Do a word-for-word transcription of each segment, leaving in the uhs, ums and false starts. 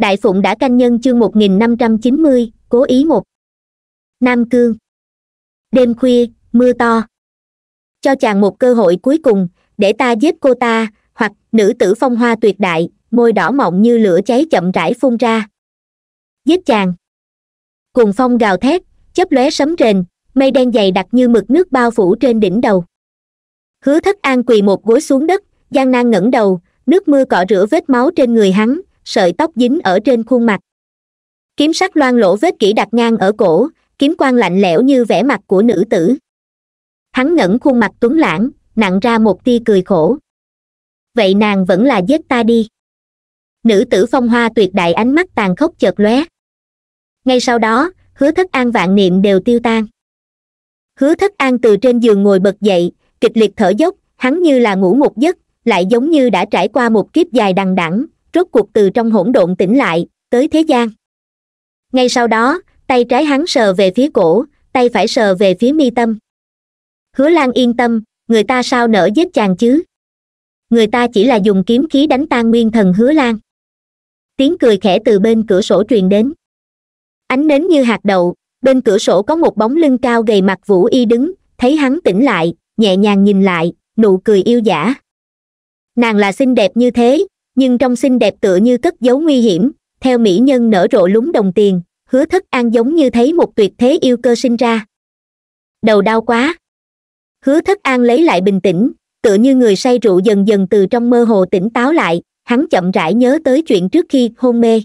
Đại Phụng Đả Canh Nhân chương một nghìn năm trăm chín mươi, cố ý một. Nam Cương. Đêm khuya, mưa to. Cho chàng một cơ hội cuối cùng, để ta giết cô ta, hoặc nữ tử phong hoa tuyệt đại, môi đỏ mọng như lửa cháy chậm rãi phun ra. Giết chàng. Cùng phong gào thét, chớp lóe sấm rền, mây đen dày đặc như mực nước bao phủ trên đỉnh đầu. Hứa Thất An quỳ một gối xuống đất, gian nan ngẩng đầu, nước mưa cọ rửa vết máu trên người hắn, sợi tóc dính ở trên khuôn mặt. Kiếm sắc loang lỗ vết kỹ đặt ngang ở cổ, kiếm quang lạnh lẽo như vẻ mặt của nữ tử. Hắn ngẩng khuôn mặt tuấn lãng, nặn ra một tia cười khổ. Vậy nàng vẫn là giết ta đi. Nữ tử phong hoa tuyệt đại ánh mắt tàn khốc chợt lóe. Ngay sau đó, Hứa Thất An vạn niệm đều tiêu tan. Hứa Thất An từ trên giường ngồi bật dậy, kịch liệt thở dốc, hắn như là ngủ một giấc, lại giống như đã trải qua một kiếp dài đằng đẵng, rốt cuộc từ trong hỗn độn tỉnh lại, tới thế gian. Ngay sau đó, tay trái hắn sờ về phía cổ, tay phải sờ về phía mi tâm. Hứa Lan yên tâm, người ta sao nỡ giết chàng chứ? Người ta chỉ là dùng kiếm khí đánh tan nguyên thần Hứa Lan. Tiếng cười khẽ từ bên cửa sổ truyền đến. Ánh nến như hạt đậu, bên cửa sổ có một bóng lưng cao gầy mặt Vũ Y đứng, thấy hắn tỉnh lại, nhẹ nhàng nhìn lại, nụ cười yêu dã. Nàng là xinh đẹp như thế, nhưng trong xinh đẹp tựa như cất giấu nguy hiểm, theo mỹ nhân nở rộ lúng đồng tiền, Hứa Thất An giống như thấy một tuyệt thế yêu cơ sinh ra. Đầu đau quá. Hứa Thất An lấy lại bình tĩnh, tựa như người say rượu dần dần từ trong mơ hồ tỉnh táo lại, hắn chậm rãi nhớ tới chuyện trước khi hôn mê.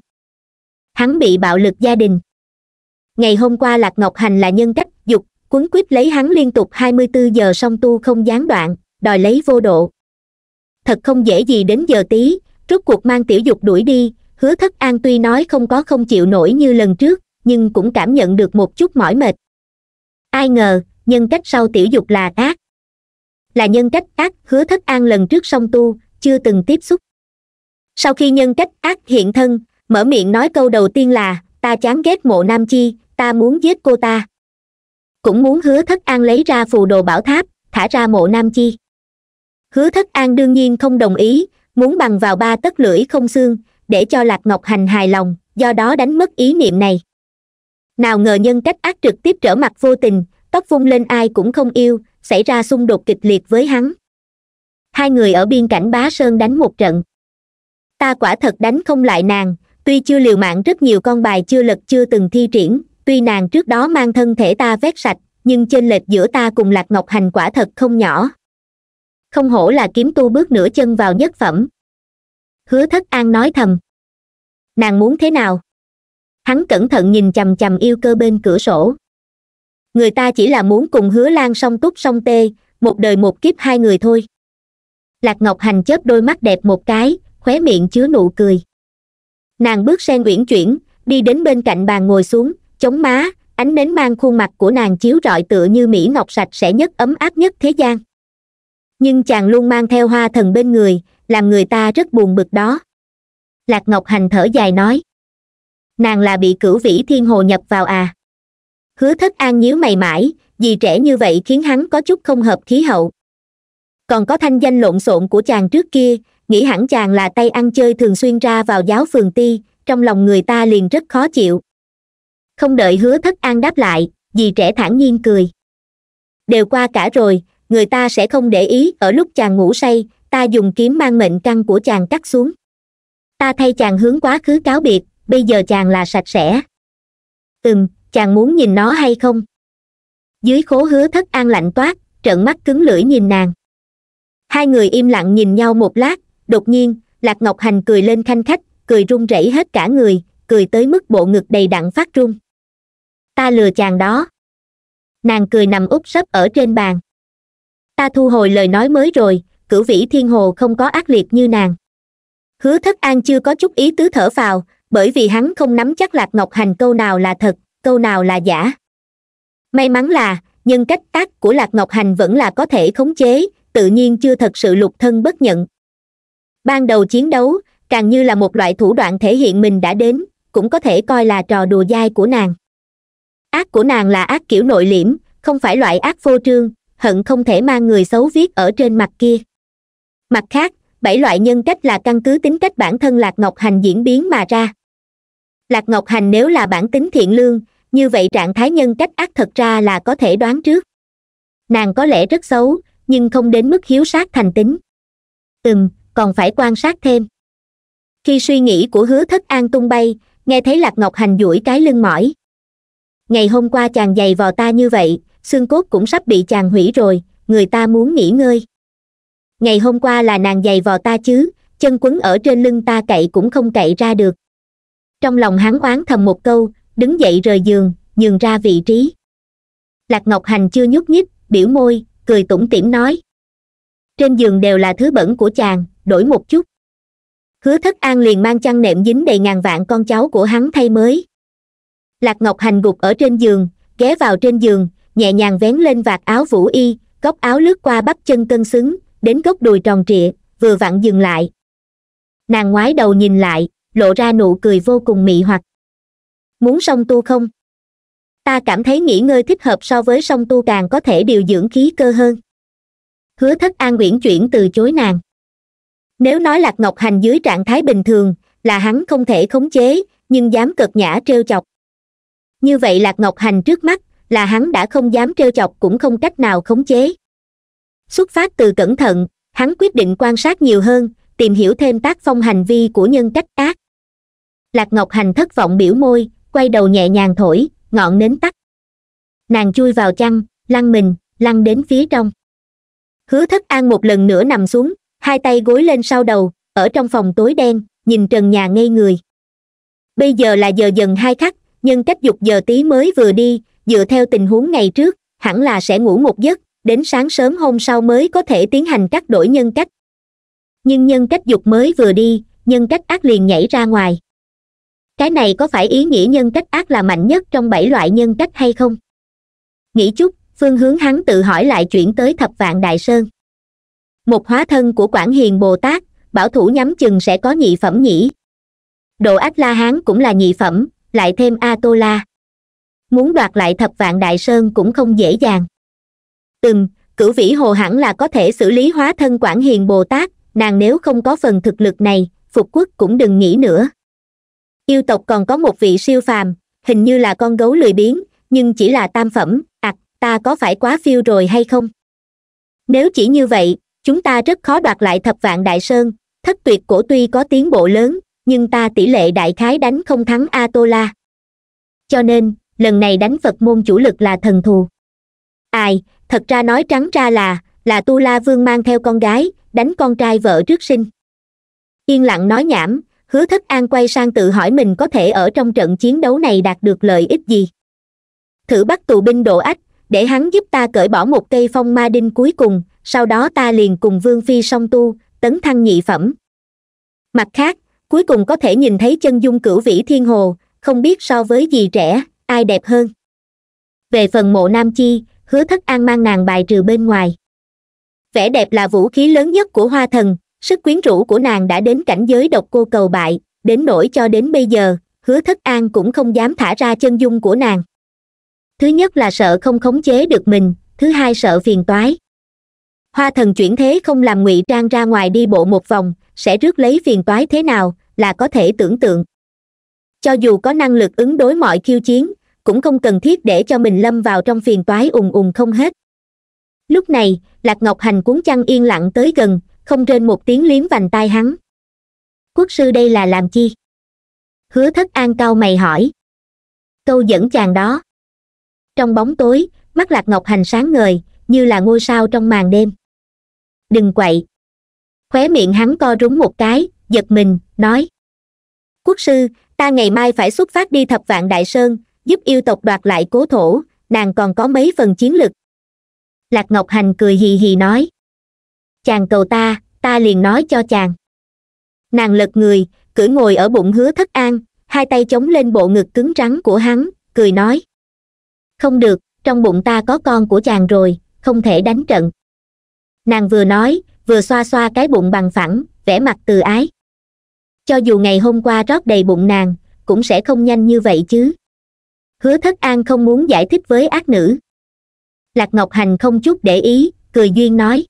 Hắn bị bạo lực gia đình. Ngày hôm qua Lạc Ngọc Hành là nhân cách dục, quấn quýt lấy hắn liên tục hai mươi tư giờ song tu không gián đoạn, đòi lấy vô độ. Thật không dễ gì đến giờ tí, rốt cuộc mang tiểu dục đuổi đi, Hứa Thất An tuy nói không có không chịu nổi như lần trước, nhưng cũng cảm nhận được một chút mỏi mệt. Ai ngờ, nhân cách sau tiểu dục là ác. Là nhân cách ác Hứa Thất An lần trước song tu, chưa từng tiếp xúc. Sau khi nhân cách ác hiện thân, mở miệng nói câu đầu tiên là, ta chán ghét Mộ Nam Chi, ta muốn giết cô ta. Cũng muốn Hứa Thất An lấy ra phù đồ bảo tháp, thả ra Mộ Nam Chi. Hứa Thất An đương nhiên không đồng ý, muốn bằng vào ba tấc lưỡi không xương, để cho Lạc Ngọc Hành hài lòng, do đó đánh mất ý niệm này. Nào ngờ nhân cách ác trực tiếp trở mặt vô tình, tóc vung lên ai cũng không yêu, xảy ra xung đột kịch liệt với hắn. Hai người ở biên cảnh Bá Sơn đánh một trận. Ta quả thật đánh không lại nàng, tuy chưa liều mạng rất nhiều con bài chưa lật chưa từng thi triển, tuy nàng trước đó mang thân thể ta vét sạch, nhưng chênh lệch giữa ta cùng Lạc Ngọc Hành quả thật không nhỏ. Không hổ là kiếm tu bước nửa chân vào nhất phẩm. Hứa Thất An nói thầm. Nàng muốn thế nào? Hắn cẩn thận nhìn chằm chằm yêu cơ bên cửa sổ. Người ta chỉ là muốn cùng Hứa Lan song túc song tê, một đời một kiếp hai người thôi. Lạc Ngọc Hành chớp đôi mắt đẹp một cái, khóe miệng chứa nụ cười. Nàng bước sen uyển chuyển, đi đến bên cạnh bàn ngồi xuống, chống má, ánh nến mang khuôn mặt của nàng chiếu rọi tựa như mỹ ngọc sạch sẽ nhất ấm áp nhất thế gian. Nhưng chàng luôn mang theo hoa thần bên người, làm người ta rất buồn bực đó. Lạc Ngọc Hành thở dài nói. Nàng là bị Cửu Vĩ Thiên Hồ nhập vào à? Hứa Thất An nhíu mày mãi, vì trẻ như vậy khiến hắn có chút không hợp khí hậu. Còn có thanh danh lộn xộn của chàng trước kia, nghĩ hẳn chàng là tay ăn chơi thường xuyên ra vào giáo phường ti, trong lòng người ta liền rất khó chịu. Không đợi Hứa Thất An đáp lại, dì trẻ thản nhiên cười. Đều qua cả rồi, người ta sẽ không để ý, ở lúc chàng ngủ say, ta dùng kiếm mang mệnh căn của chàng cắt xuống. Ta thay chàng hướng quá khứ cáo biệt, bây giờ chàng là sạch sẽ. Ừm, chàng muốn nhìn nó hay không? Dưới khố Hứa Thất An lạnh toát, trợn mắt cứng lưỡi nhìn nàng. Hai người im lặng nhìn nhau một lát, đột nhiên, Lạc Ngọc Hành cười lên khanh khách, cười run rẩy hết cả người, cười tới mức bộ ngực đầy đặn phát run. Ta lừa chàng đó. Nàng cười nằm úp sấp ở trên bàn. Ta thu hồi lời nói mới rồi, Cửu Vĩ Thiên Hồ không có ác liệt như nàng. Hứa Thất An chưa có chút ý tứ thở phào, bởi vì hắn không nắm chắc Lạc Ngọc Hành câu nào là thật, câu nào là giả. May mắn là, nhân cách ác của Lạc Ngọc Hành vẫn là có thể khống chế, tự nhiên chưa thật sự lục thân bất nhận. Ban đầu chiến đấu, càng như là một loại thủ đoạn thể hiện mình đã đến, cũng có thể coi là trò đùa dai của nàng. Ác của nàng là ác kiểu nội liễm, không phải loại ác phô trương, hận không thể mang người xấu viết ở trên mặt kia. Mặt khác, bảy loại nhân cách là căn cứ tính cách bản thân Lạc Ngọc Hành diễn biến mà ra. Lạc Ngọc Hành nếu là bản tính thiện lương, như vậy trạng thái nhân cách ác thật ra là có thể đoán trước. Nàng có lẽ rất xấu, nhưng không đến mức hiếu sát thành tính. Ừm, còn phải quan sát thêm. Khi suy nghĩ của Hứa Thất An tung bay, nghe thấy Lạc Ngọc Hành duỗi cái lưng mỏi. Ngày hôm qua chàng giày vò ta như vậy, xương cốt cũng sắp bị chàng hủy rồi, người ta muốn nghỉ ngơi. Ngày hôm qua là nàng giày vò ta chứ, chân quấn ở trên lưng ta cậy cũng không cậy ra được. Trong lòng hắn oán thầm một câu, đứng dậy rời giường, nhường ra vị trí. Lạc Ngọc Hành chưa nhúc nhích, biểu môi, cười tủm tỉm nói. Trên giường đều là thứ bẩn của chàng, đổi một chút. Hứa Thất An liền mang chăn nệm dính đầy ngàn vạn con cháu của hắn thay mới. Lạc Ngọc Hành gục ở trên giường, ghé vào trên giường, nhẹ nhàng vén lên vạt áo Vũ Y, góc áo lướt qua bắp chân cân xứng, đến gốc đùi tròn trịa, vừa vặn dừng lại. Nàng ngoái đầu nhìn lại, lộ ra nụ cười vô cùng mị hoặc. Muốn song tu không? Ta cảm thấy nghỉ ngơi thích hợp so với song tu càng có thể điều dưỡng khí cơ hơn. Hứa Thất An uyển chuyển từ chối nàng. Nếu nói Lạc Ngọc Hành dưới trạng thái bình thường, là hắn không thể khống chế, nhưng dám cợt nhã trêu chọc. Như vậy Lạc Ngọc Hành trước mắt, là hắn đã không dám trêu chọc cũng không cách nào khống chế. Xuất phát từ cẩn thận, hắn quyết định quan sát nhiều hơn, tìm hiểu thêm tác phong hành vi của nhân cách ác. Lạc Ngọc Hành thất vọng biểu môi, quay đầu nhẹ nhàng thổi, ngọn nến tắt. Nàng chui vào chăn, lăn mình, lăn đến phía trong. Hứa Thất An một lần nữa nằm xuống, hai tay gối lên sau đầu, ở trong phòng tối đen, nhìn trần nhà ngây người. Bây giờ là giờ dần hai khắc, nhân cách dục giờ tí mới vừa đi, dựa theo tình huống ngày trước, hẳn là sẽ ngủ một giấc, đến sáng sớm hôm sau mới có thể tiến hành cắt đổi nhân cách. Nhưng nhân cách dục mới vừa đi, nhân cách ác liền nhảy ra ngoài. Cái này có phải ý nghĩa nhân cách ác là mạnh nhất trong bảy loại nhân cách hay không? Nghĩ chút, phương hướng hắn tự hỏi lại chuyển tới Thập Vạn Đại Sơn. Một hóa thân của Quảng Hiền Bồ Tát, bảo thủ nhắm chừng sẽ có nhị phẩm nhỉ. Độ Ách La Hán cũng là nhị phẩm, lại thêm A-tô-la. Muốn đoạt lại Thập Vạn Đại Sơn cũng không dễ dàng. Ừm, Cửu Vĩ Hồ hẳn là có thể xử lý hóa thân Quảng Hiền Bồ Tát, nàng nếu không có phần thực lực này, phục quốc cũng đừng nghĩ nữa. Yêu tộc còn có một vị siêu phàm, hình như là con gấu lười biếng, nhưng chỉ là tam phẩm, ạc, à, ta có phải quá phiêu rồi hay không? Nếu chỉ như vậy, chúng ta rất khó đoạt lại Thập Vạn Đại Sơn, Thất Tuyệt Cổ tuy có tiến bộ lớn, nhưng ta tỷ lệ đại khái đánh không thắng A-tô-la. Cho nên, lần này đánh Phật môn chủ lực là thần thù. Ai, thật ra nói trắng ra là, là Tu La Vương mang theo con gái, đánh con trai vợ trước sinh. Yên lặng nói nhảm, Hứa Thất An quay sang tự hỏi mình có thể ở trong trận chiến đấu này đạt được lợi ích gì. Thử bắt tù binh Độ Ách, để hắn giúp ta cởi bỏ một cây phong ma đinh cuối cùng, sau đó ta liền cùng Vương Phi song tu, tấn thăng nhị phẩm. Mặt khác, cuối cùng có thể nhìn thấy chân dung Cửu Vĩ Thiên Hồ, không biết so với dì trẻ, ai đẹp hơn. Về phần Mộ Nam Chi, Hứa Thất An mang nàng bài trừ bên ngoài. Vẻ đẹp là vũ khí lớn nhất của Hoa Thần, sức quyến rũ của nàng đã đến cảnh giới độc cô cầu bại, đến nỗi cho đến bây giờ, Hứa Thất An cũng không dám thả ra chân dung của nàng. Thứ nhất là sợ không khống chế được mình, thứ hai sợ phiền toái. Hoa Thần chuyển thế không làm ngụy trang ra ngoài đi bộ một vòng, sẽ rước lấy phiền toái thế nào, là có thể tưởng tượng. Cho dù có năng lực ứng đối mọi khiêu chiến, cũng không cần thiết để cho mình lâm vào trong phiền toái ùng ùng không hết. Lúc này, Lạc Ngọc Hành cuốn chăn yên lặng tới gần, không rên một tiếng liếm vành tai hắn. Quốc sư đây là làm chi? Hứa Thất An cau mày hỏi. Câu dẫn chàng đó. Trong bóng tối, mắt Lạc Ngọc Hành sáng ngời, như là ngôi sao trong màn đêm. Đừng quậy. Khóe miệng hắn co rúm một cái, giật mình, nói. Quốc sư, ta ngày mai phải xuất phát đi Thập Vạn Đại Sơn, giúp yêu tộc đoạt lại Cố Thổ, nàng còn có mấy phần chiến lực. Lạc Ngọc Hành cười hì hì nói. Chàng cầu ta, ta liền nói cho chàng. Nàng lật người, cưỡi ngồi ở bụng Hứa Thất An, hai tay chống lên bộ ngực cứng rắn của hắn, cười nói. Không được, trong bụng ta có con của chàng rồi, không thể đánh trận. Nàng vừa nói, vừa xoa xoa cái bụng bằng phẳng, vẻ mặt từ ái. Cho dù ngày hôm qua rót đầy bụng nàng, cũng sẽ không nhanh như vậy chứ. Hứa Thất An không muốn giải thích với ác nữ. Lạc Ngọc Hành không chút để ý, cười duyên nói.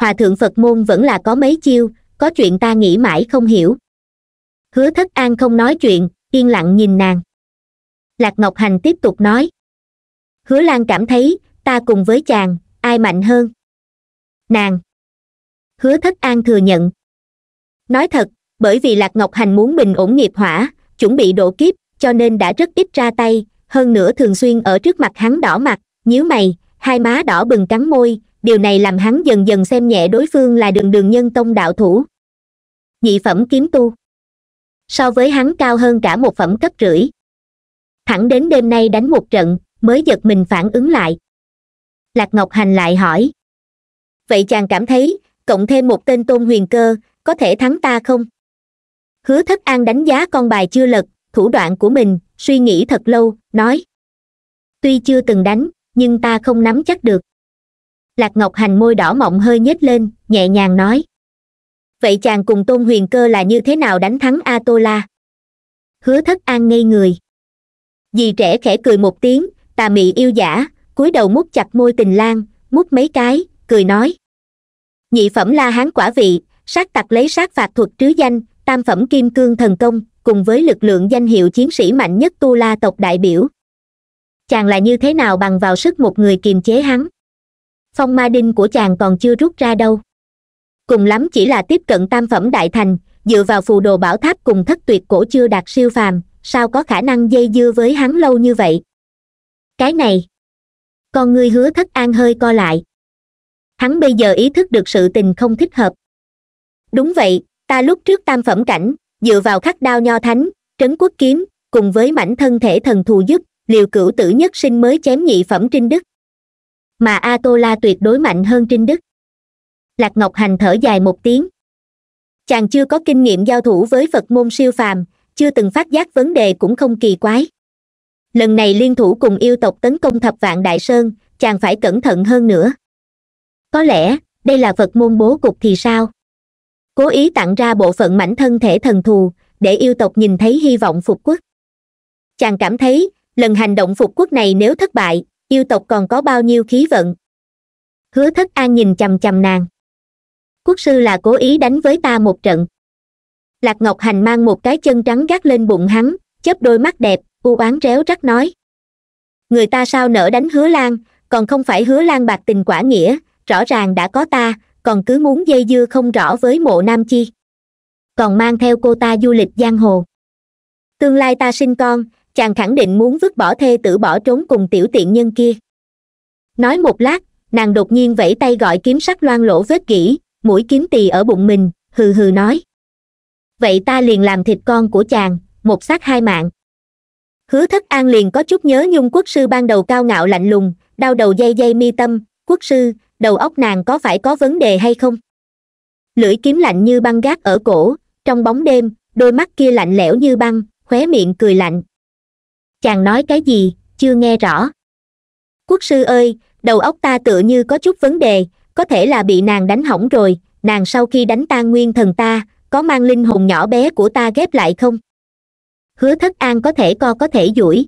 Hòa thượng Phật môn vẫn là có mấy chiêu, có chuyện ta nghĩ mãi không hiểu. Hứa Thất An không nói chuyện, yên lặng nhìn nàng. Lạc Ngọc Hành tiếp tục nói. Hứa Lan cảm thấy, ta cùng với chàng, ai mạnh hơn? Nàng. Hứa Thất An thừa nhận. Nói thật, bởi vì Lạc Ngọc Hành muốn bình ổn nghiệp hỏa, chuẩn bị độ kiếp, cho nên đã rất ít ra tay, hơn nữa thường xuyên ở trước mặt hắn đỏ mặt, nhíu mày, hai má đỏ bừng cắn môi, điều này làm hắn dần dần xem nhẹ đối phương là đường đường nhân tông đạo thủ. Nhị phẩm kiếm tu. So với hắn cao hơn cả một phẩm cấp rưỡi. Thẳng đến đêm nay đánh một trận, mới giật mình phản ứng lại. Lạc Ngọc Hành lại hỏi. Vậy chàng cảm thấy, cộng thêm một tên Tôn Huyền Cơ, có thể thắng ta không? Hứa Thất An đánh giá con bài chưa lật, thủ đoạn của mình, suy nghĩ thật lâu, nói. Tuy chưa từng đánh, nhưng ta không nắm chắc được. Lạc Ngọc Hành môi đỏ mọng hơi nhếch lên, nhẹ nhàng nói. Vậy chàng cùng Tôn Huyền Cơ là như thế nào đánh thắng A Tô La? Hứa Thất An ngây người. Dì trẻ khẽ cười một tiếng, tà mị yêu giả, cúi đầu mút chặt môi Tình Lang, mút mấy cái, cười nói. Nhị phẩm La Hán quả vị, sát tặc lấy sát phạt thuật trứ danh, tam phẩm kim cương thần công, cùng với lực lượng danh hiệu chiến sĩ mạnh nhất Tu La tộc đại biểu. Chàng là như thế nào bằng vào sức một người kiềm chế hắn? Phong ma đinh của chàng còn chưa rút ra đâu. Cùng lắm chỉ là tiếp cận tam phẩm đại thành, dựa vào phù đồ bảo tháp cùng thất tuyệt cổ chưa đạt siêu phàm, sao có khả năng dây dưa với hắn lâu như vậy? Cái này, con ngươi Hứa Thất An hơi co lại. Hắn bây giờ ý thức được sự tình không thích hợp. Đúng vậy, ta lúc trước tam phẩm cảnh, dựa vào khắc đao nho thánh, trấn quốc kiếm, cùng với mảnh thân thể thần thù giúp, liều cửu tử nhất sinh mới chém nhị phẩm Trinh Đức. Mà A Tô La tuyệt đối mạnh hơn Trinh Đức. Lạc Ngọc Hành thở dài một tiếng. Chàng chưa có kinh nghiệm giao thủ với Phật môn siêu phàm, chưa từng phát giác vấn đề cũng không kỳ quái. Lần này liên thủ cùng yêu tộc tấn công Thập Vạn Đại Sơn, chàng phải cẩn thận hơn nữa. Có lẽ, đây là Phật môn bố cục thì sao? Cố ý tặng ra bộ phận mảnh thân thể thần thù, để yêu tộc nhìn thấy hy vọng phục quốc. Chàng cảm thấy, lần hành động phục quốc này nếu thất bại, yêu tộc còn có bao nhiêu khí vận? Hứa Thất An nhìn chằm chằm nàng. Quốc sư là cố ý đánh với ta một trận. Lạc Ngọc Hành mang một cái chân trắng gác lên bụng hắn, chớp đôi mắt đẹp, u oán réo rắt nói. Người ta sao nỡ đánh Hứa Lan, còn không phải Hứa Lan bạc tình quả nghĩa, rõ ràng đã có ta, còn cứ muốn dây dưa không rõ với Mộ Nam Chi. Còn mang theo cô ta du lịch giang hồ. Tương lai ta sinh con, chàng khẳng định muốn vứt bỏ thê tử bỏ trốn cùng tiểu tiện nhân kia. Nói một lát, nàng đột nhiên vẫy tay gọi kiếm sắc loang lỗ vết gỉ, mũi kiếm tì ở bụng mình, hừ hừ nói. Vậy ta liền làm thịt con của chàng, một xác hai mạng. Hứa Thất An liền có chút nhớ nhung quốc sư ban đầu cao ngạo lạnh lùng, đau đầu dây dây mi tâm, quốc sư, đầu óc nàng có phải có vấn đề hay không? Lưỡi kiếm lạnh như băng gác ở cổ, trong bóng đêm, đôi mắt kia lạnh lẽo như băng, khóe miệng cười lạnh. Chàng nói cái gì, chưa nghe rõ. Quốc sư ơi, đầu óc ta tựa như có chút vấn đề, có thể là bị nàng đánh hỏng rồi, nàng sau khi đánh tan nguyên thần ta, có mang linh hồn nhỏ bé của ta ghép lại không? Hứa Thất An có thể co có thể duỗi.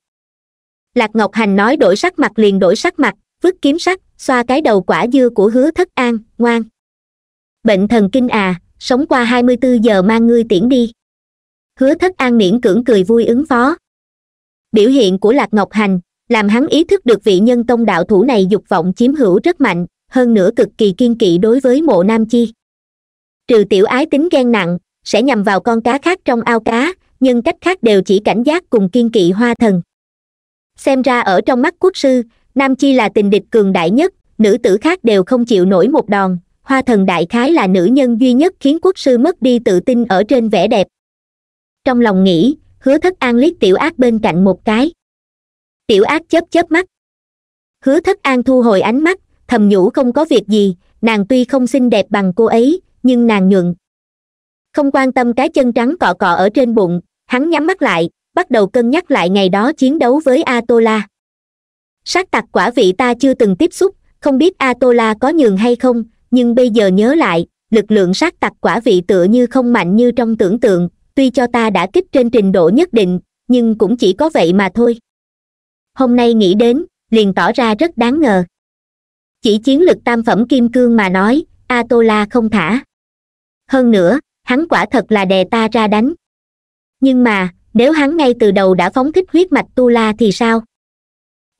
Lạc Ngọc Hành nói đổi sắc mặt liền đổi sắc mặt, vứt kiếm sắc, xoa cái đầu quả dưa của Hứa Thất An, ngoan. Bệnh thần kinh à, sống qua hai mươi tư giờ mang ngươi tiễn đi. Hứa Thất An miễn cưỡng cười vui ứng phó. Biểu hiện của Lạc Ngọc Hành, làm hắn ý thức được vị nhân tông đạo thủ này dục vọng chiếm hữu rất mạnh, hơn nữa cực kỳ kiên kỵ đối với Mộ Nam Chi. Trừ tiểu ái tính ghen nặng, sẽ nhằm vào con cá khác trong ao cá, nhưng cách khác đều chỉ cảnh giác cùng kiên kỵ hoa thần. Xem ra ở trong mắt quốc sư, Nam Chi là tình địch cường đại nhất, nữ tử khác đều không chịu nổi một đòn, hoa thần đại khái là nữ nhân duy nhất khiến quốc sư mất đi tự tin ở trên vẻ đẹp. Trong lòng nghĩ, Hứa Thất An liếc tiểu ác bên cạnh một cái. Tiểu ác chớp chớp mắt. Hứa Thất An thu hồi ánh mắt, thầm nhủ không có việc gì, nàng tuy không xinh đẹp bằng cô ấy, nhưng nàng nhuận. Không quan tâm cái chân trắng cọ cọ ở trên bụng, hắn nhắm mắt lại, bắt đầu cân nhắc lại ngày đó chiến đấu với A Tô La. Sát tặc quả vị ta chưa từng tiếp xúc, không biết A Tô La có nhường hay không, nhưng bây giờ nhớ lại, lực lượng sát tặc quả vị tựa như không mạnh như trong tưởng tượng, tuy cho ta đã kích trên trình độ nhất định, nhưng cũng chỉ có vậy mà thôi. Hôm nay nghĩ đến, liền tỏ ra rất đáng ngờ. Chỉ chiến lực tam phẩm kim cương mà nói, A Tô La không thả. Hơn nữa, hắn quả thật là đè ta ra đánh. Nhưng mà, Nếu hắn ngay từ đầu đã phóng thích huyết mạch tu la thì sao?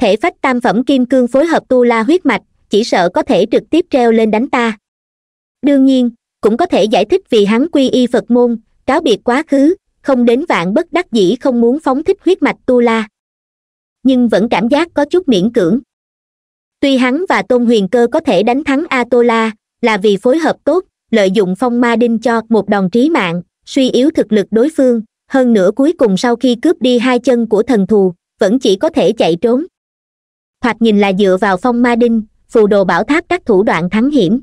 Thể phách tam phẩm kim cương phối hợp tu la huyết mạch, chỉ sợ có thể trực tiếp treo lên đánh ta. Đương nhiên, cũng có thể giải thích vì hắn quy y Phật môn, cáo biệt quá khứ, không đến vạn bất đắc dĩ không muốn phóng thích huyết mạch tu la. Nhưng vẫn cảm giác có chút miễn cưỡng. Tuy hắn và Tôn Huyền Cơ có thể đánh thắng A-tô-la, là vì phối hợp tốt, lợi dụng phong ma đinh cho một đòn trí mạng, suy yếu thực lực đối phương, hơn nữa cuối cùng sau khi cướp đi hai chân của thần thù, vẫn chỉ có thể chạy trốn. Thoạt nhìn là dựa vào phong ma đinh, phù đồ bảo tháp các thủ đoạn thắng hiểm.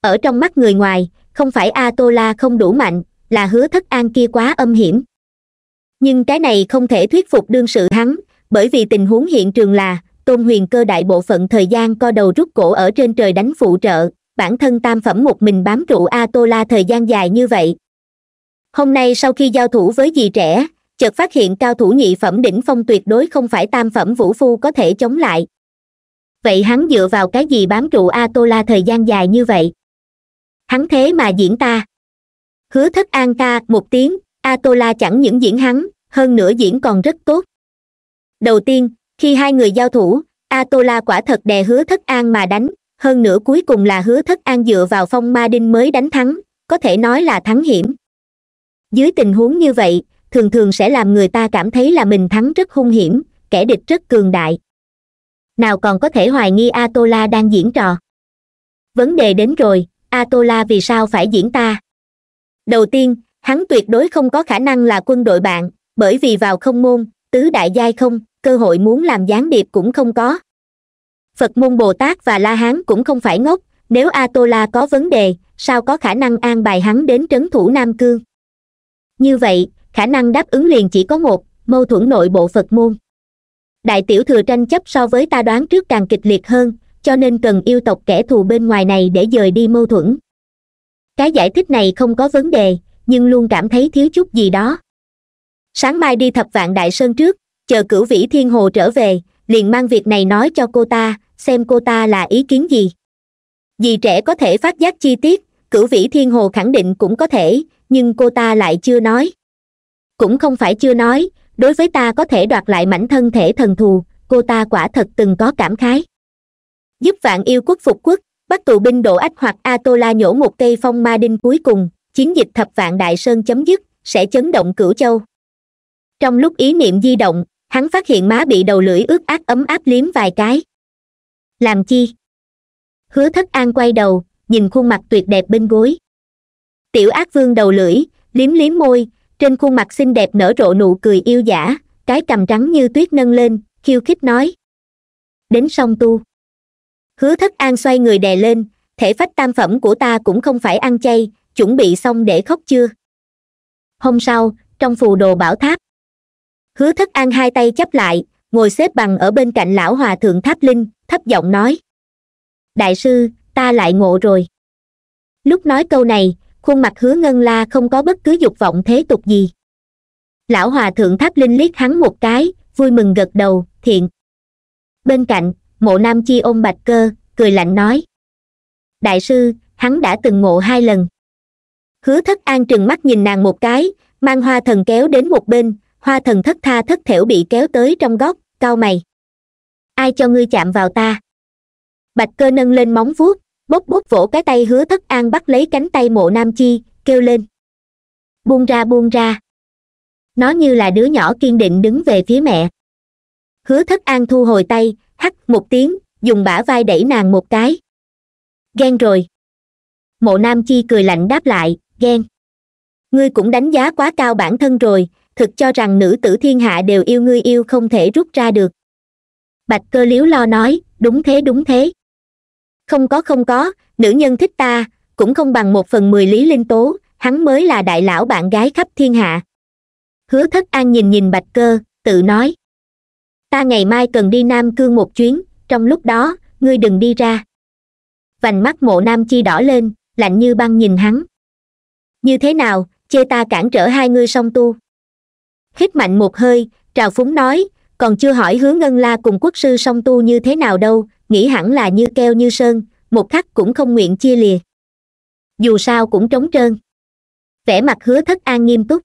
Ở trong mắt người ngoài, không phải A-tô-la không đủ mạnh, là Hứa Thất An kia quá âm hiểm. Nhưng cái này không thể thuyết phục đương sự hắn, bởi vì tình huống hiện trường là Tôn Huyền Cơ đại bộ phận thời gian co đầu rút cổ ở trên trời đánh phụ trợ, bản thân tam phẩm một mình bám trụ A-tô-la thời gian dài như vậy. Hôm nay sau khi giao thủ với dì trẻ, chợt phát hiện cao thủ nhị phẩm đỉnh phong tuyệt đối không phải tam phẩm vũ phu có thể chống lại. Vậy hắn dựa vào cái gì bám trụ A-tô-la thời gian dài như vậy? Hắn thế mà diễn ta. Hứa Thất An ca một tiếng, A-tô-la chẳng những diễn hắn, hơn nữa diễn còn rất tốt. Đầu tiên, khi hai người giao thủ, A-tô-la quả thật đè Hứa Thất An mà đánh, hơn nữa cuối cùng là Hứa Thất An dựa vào phong ma đinh mới đánh thắng, có thể nói là thắng hiểm. Dưới tình huống như vậy, thường thường sẽ làm người ta cảm thấy là mình thắng rất hung hiểm, kẻ địch rất cường đại. Nào còn có thể hoài nghi A-tô-la đang diễn trò. Vấn đề đến rồi, A-tô-la vì sao phải diễn ta? Đầu tiên, hắn tuyệt đối không có khả năng là quân đội bạn, bởi vì vào không môn, tứ đại giai không, cơ hội muốn làm gián điệp cũng không có. Phật môn Bồ Tát và La Hán cũng không phải ngốc, nếu A-tô-la có vấn đề, sao có khả năng an bài hắn đến trấn thủ Nam Cương? Như vậy, khả năng đáp ứng liền chỉ có một, mâu thuẫn nội bộ Phật môn. Đại tiểu thừa tranh chấp so với ta đoán trước càng kịch liệt hơn, cho nên cần yêu tộc kẻ thù bên ngoài này để dời đi mâu thuẫn. Cái giải thích này không có vấn đề, nhưng luôn cảm thấy thiếu chút gì đó. Sáng mai đi Thập Vạn Đại Sơn trước, chờ Cửu Vĩ Thiên Hồ trở về, liền mang việc này nói cho cô ta, xem cô ta là ý kiến gì. Dì trẻ có thể phát giác chi tiết, Cửu Vĩ Thiên Hồ khẳng định cũng có thể, nhưng cô ta lại chưa nói. Cũng không phải chưa nói, đối với ta có thể đoạt lại mảnh thân thể thần thù, cô ta quả thật từng có cảm khái. Giúp vạn yêu quốc phục quốc, bắt tù binh độ ách hoặc A-tô-la nhổ một cây phong ma đinh cuối cùng, chiến dịch Thập Vạn Đại Sơn chấm dứt, sẽ chấn động Cửu Châu. Trong lúc ý niệm di động, hắn phát hiện má bị đầu lưỡi ướt át ấm áp liếm vài cái. Làm chi? Hứa Thất An quay đầu, nhìn khuôn mặt tuyệt đẹp bên gối. Tiểu ác vương đầu lưỡi, liếm liếm môi, trên khuôn mặt xinh đẹp nở rộ nụ cười yêu dã, cái cằm trắng như tuyết nâng lên, khiêu khích nói. Đến song tu. Hứa Thất An xoay người đè lên, thể phách tam phẩm của ta cũng không phải ăn chay, chuẩn bị xong để khóc chưa? Hôm sau, trong phù đồ bảo tháp. Hứa Thất An hai tay chắp lại, ngồi xếp bằng ở bên cạnh lão hòa thượng Tháp Linh, thấp giọng nói. Đại sư, ta lại ngộ rồi. Lúc nói câu này, khuôn mặt Hứa Ngân La không có bất cứ dục vọng thế tục gì. Lão hòa thượng Tháp Linh liếc hắn một cái, vui mừng gật đầu, thiện. Bên cạnh, Mộ Nam Chi ôm Bạch Cơ, cười lạnh nói. Đại sư, hắn đã từng ngộ hai lần. Hứa Thất An trừng mắt nhìn nàng một cái, mang Hoa Thần kéo đến một bên. Hoa Thần thất tha thất thểu bị kéo tới trong góc, cau mày. Ai cho ngươi chạm vào ta? Bạch Cơ nâng lên móng vuốt, bốc bốc vỗ cái tay Hứa Thất An bắt lấy cánh tay Mộ Nam Chi, kêu lên. Buông ra buông ra. Nó như là đứa nhỏ kiên định đứng về phía mẹ. Hứa Thất An thu hồi tay, hắt một tiếng, dùng bả vai đẩy nàng một cái. Ghen rồi. Mộ Nam Chi cười lạnh đáp lại, ghen. Ngươi cũng đánh giá quá cao bản thân rồi. Thực cho rằng nữ tử thiên hạ đều yêu ngươi yêu không thể rút ra được. Bạch Cơ liếu lo nói, đúng thế đúng thế. Không có không có, nữ nhân thích ta, cũng không bằng một phần mười Lý Linh Tố, hắn mới là đại lão bạn gái khắp thiên hạ. Hứa Thất An nhìn nhìn Bạch Cơ, tự nói. Ta ngày mai cần đi Nam Cương một chuyến, trong lúc đó, ngươi đừng đi ra. Vành mắt Mộ Nam Chi đỏ lên, lạnh như băng nhìn hắn. Như thế nào, chê ta cản trở hai ngươi song tu? Hít mạnh một hơi, trào phúng nói, còn chưa hỏi Hứa Ngân La cùng quốc sư song tu như thế nào đâu, nghĩ hẳn là như keo như sơn, một khắc cũng không nguyện chia lìa. Dù sao cũng trống trơn. Vẻ mặt Hứa Thất An nghiêm túc.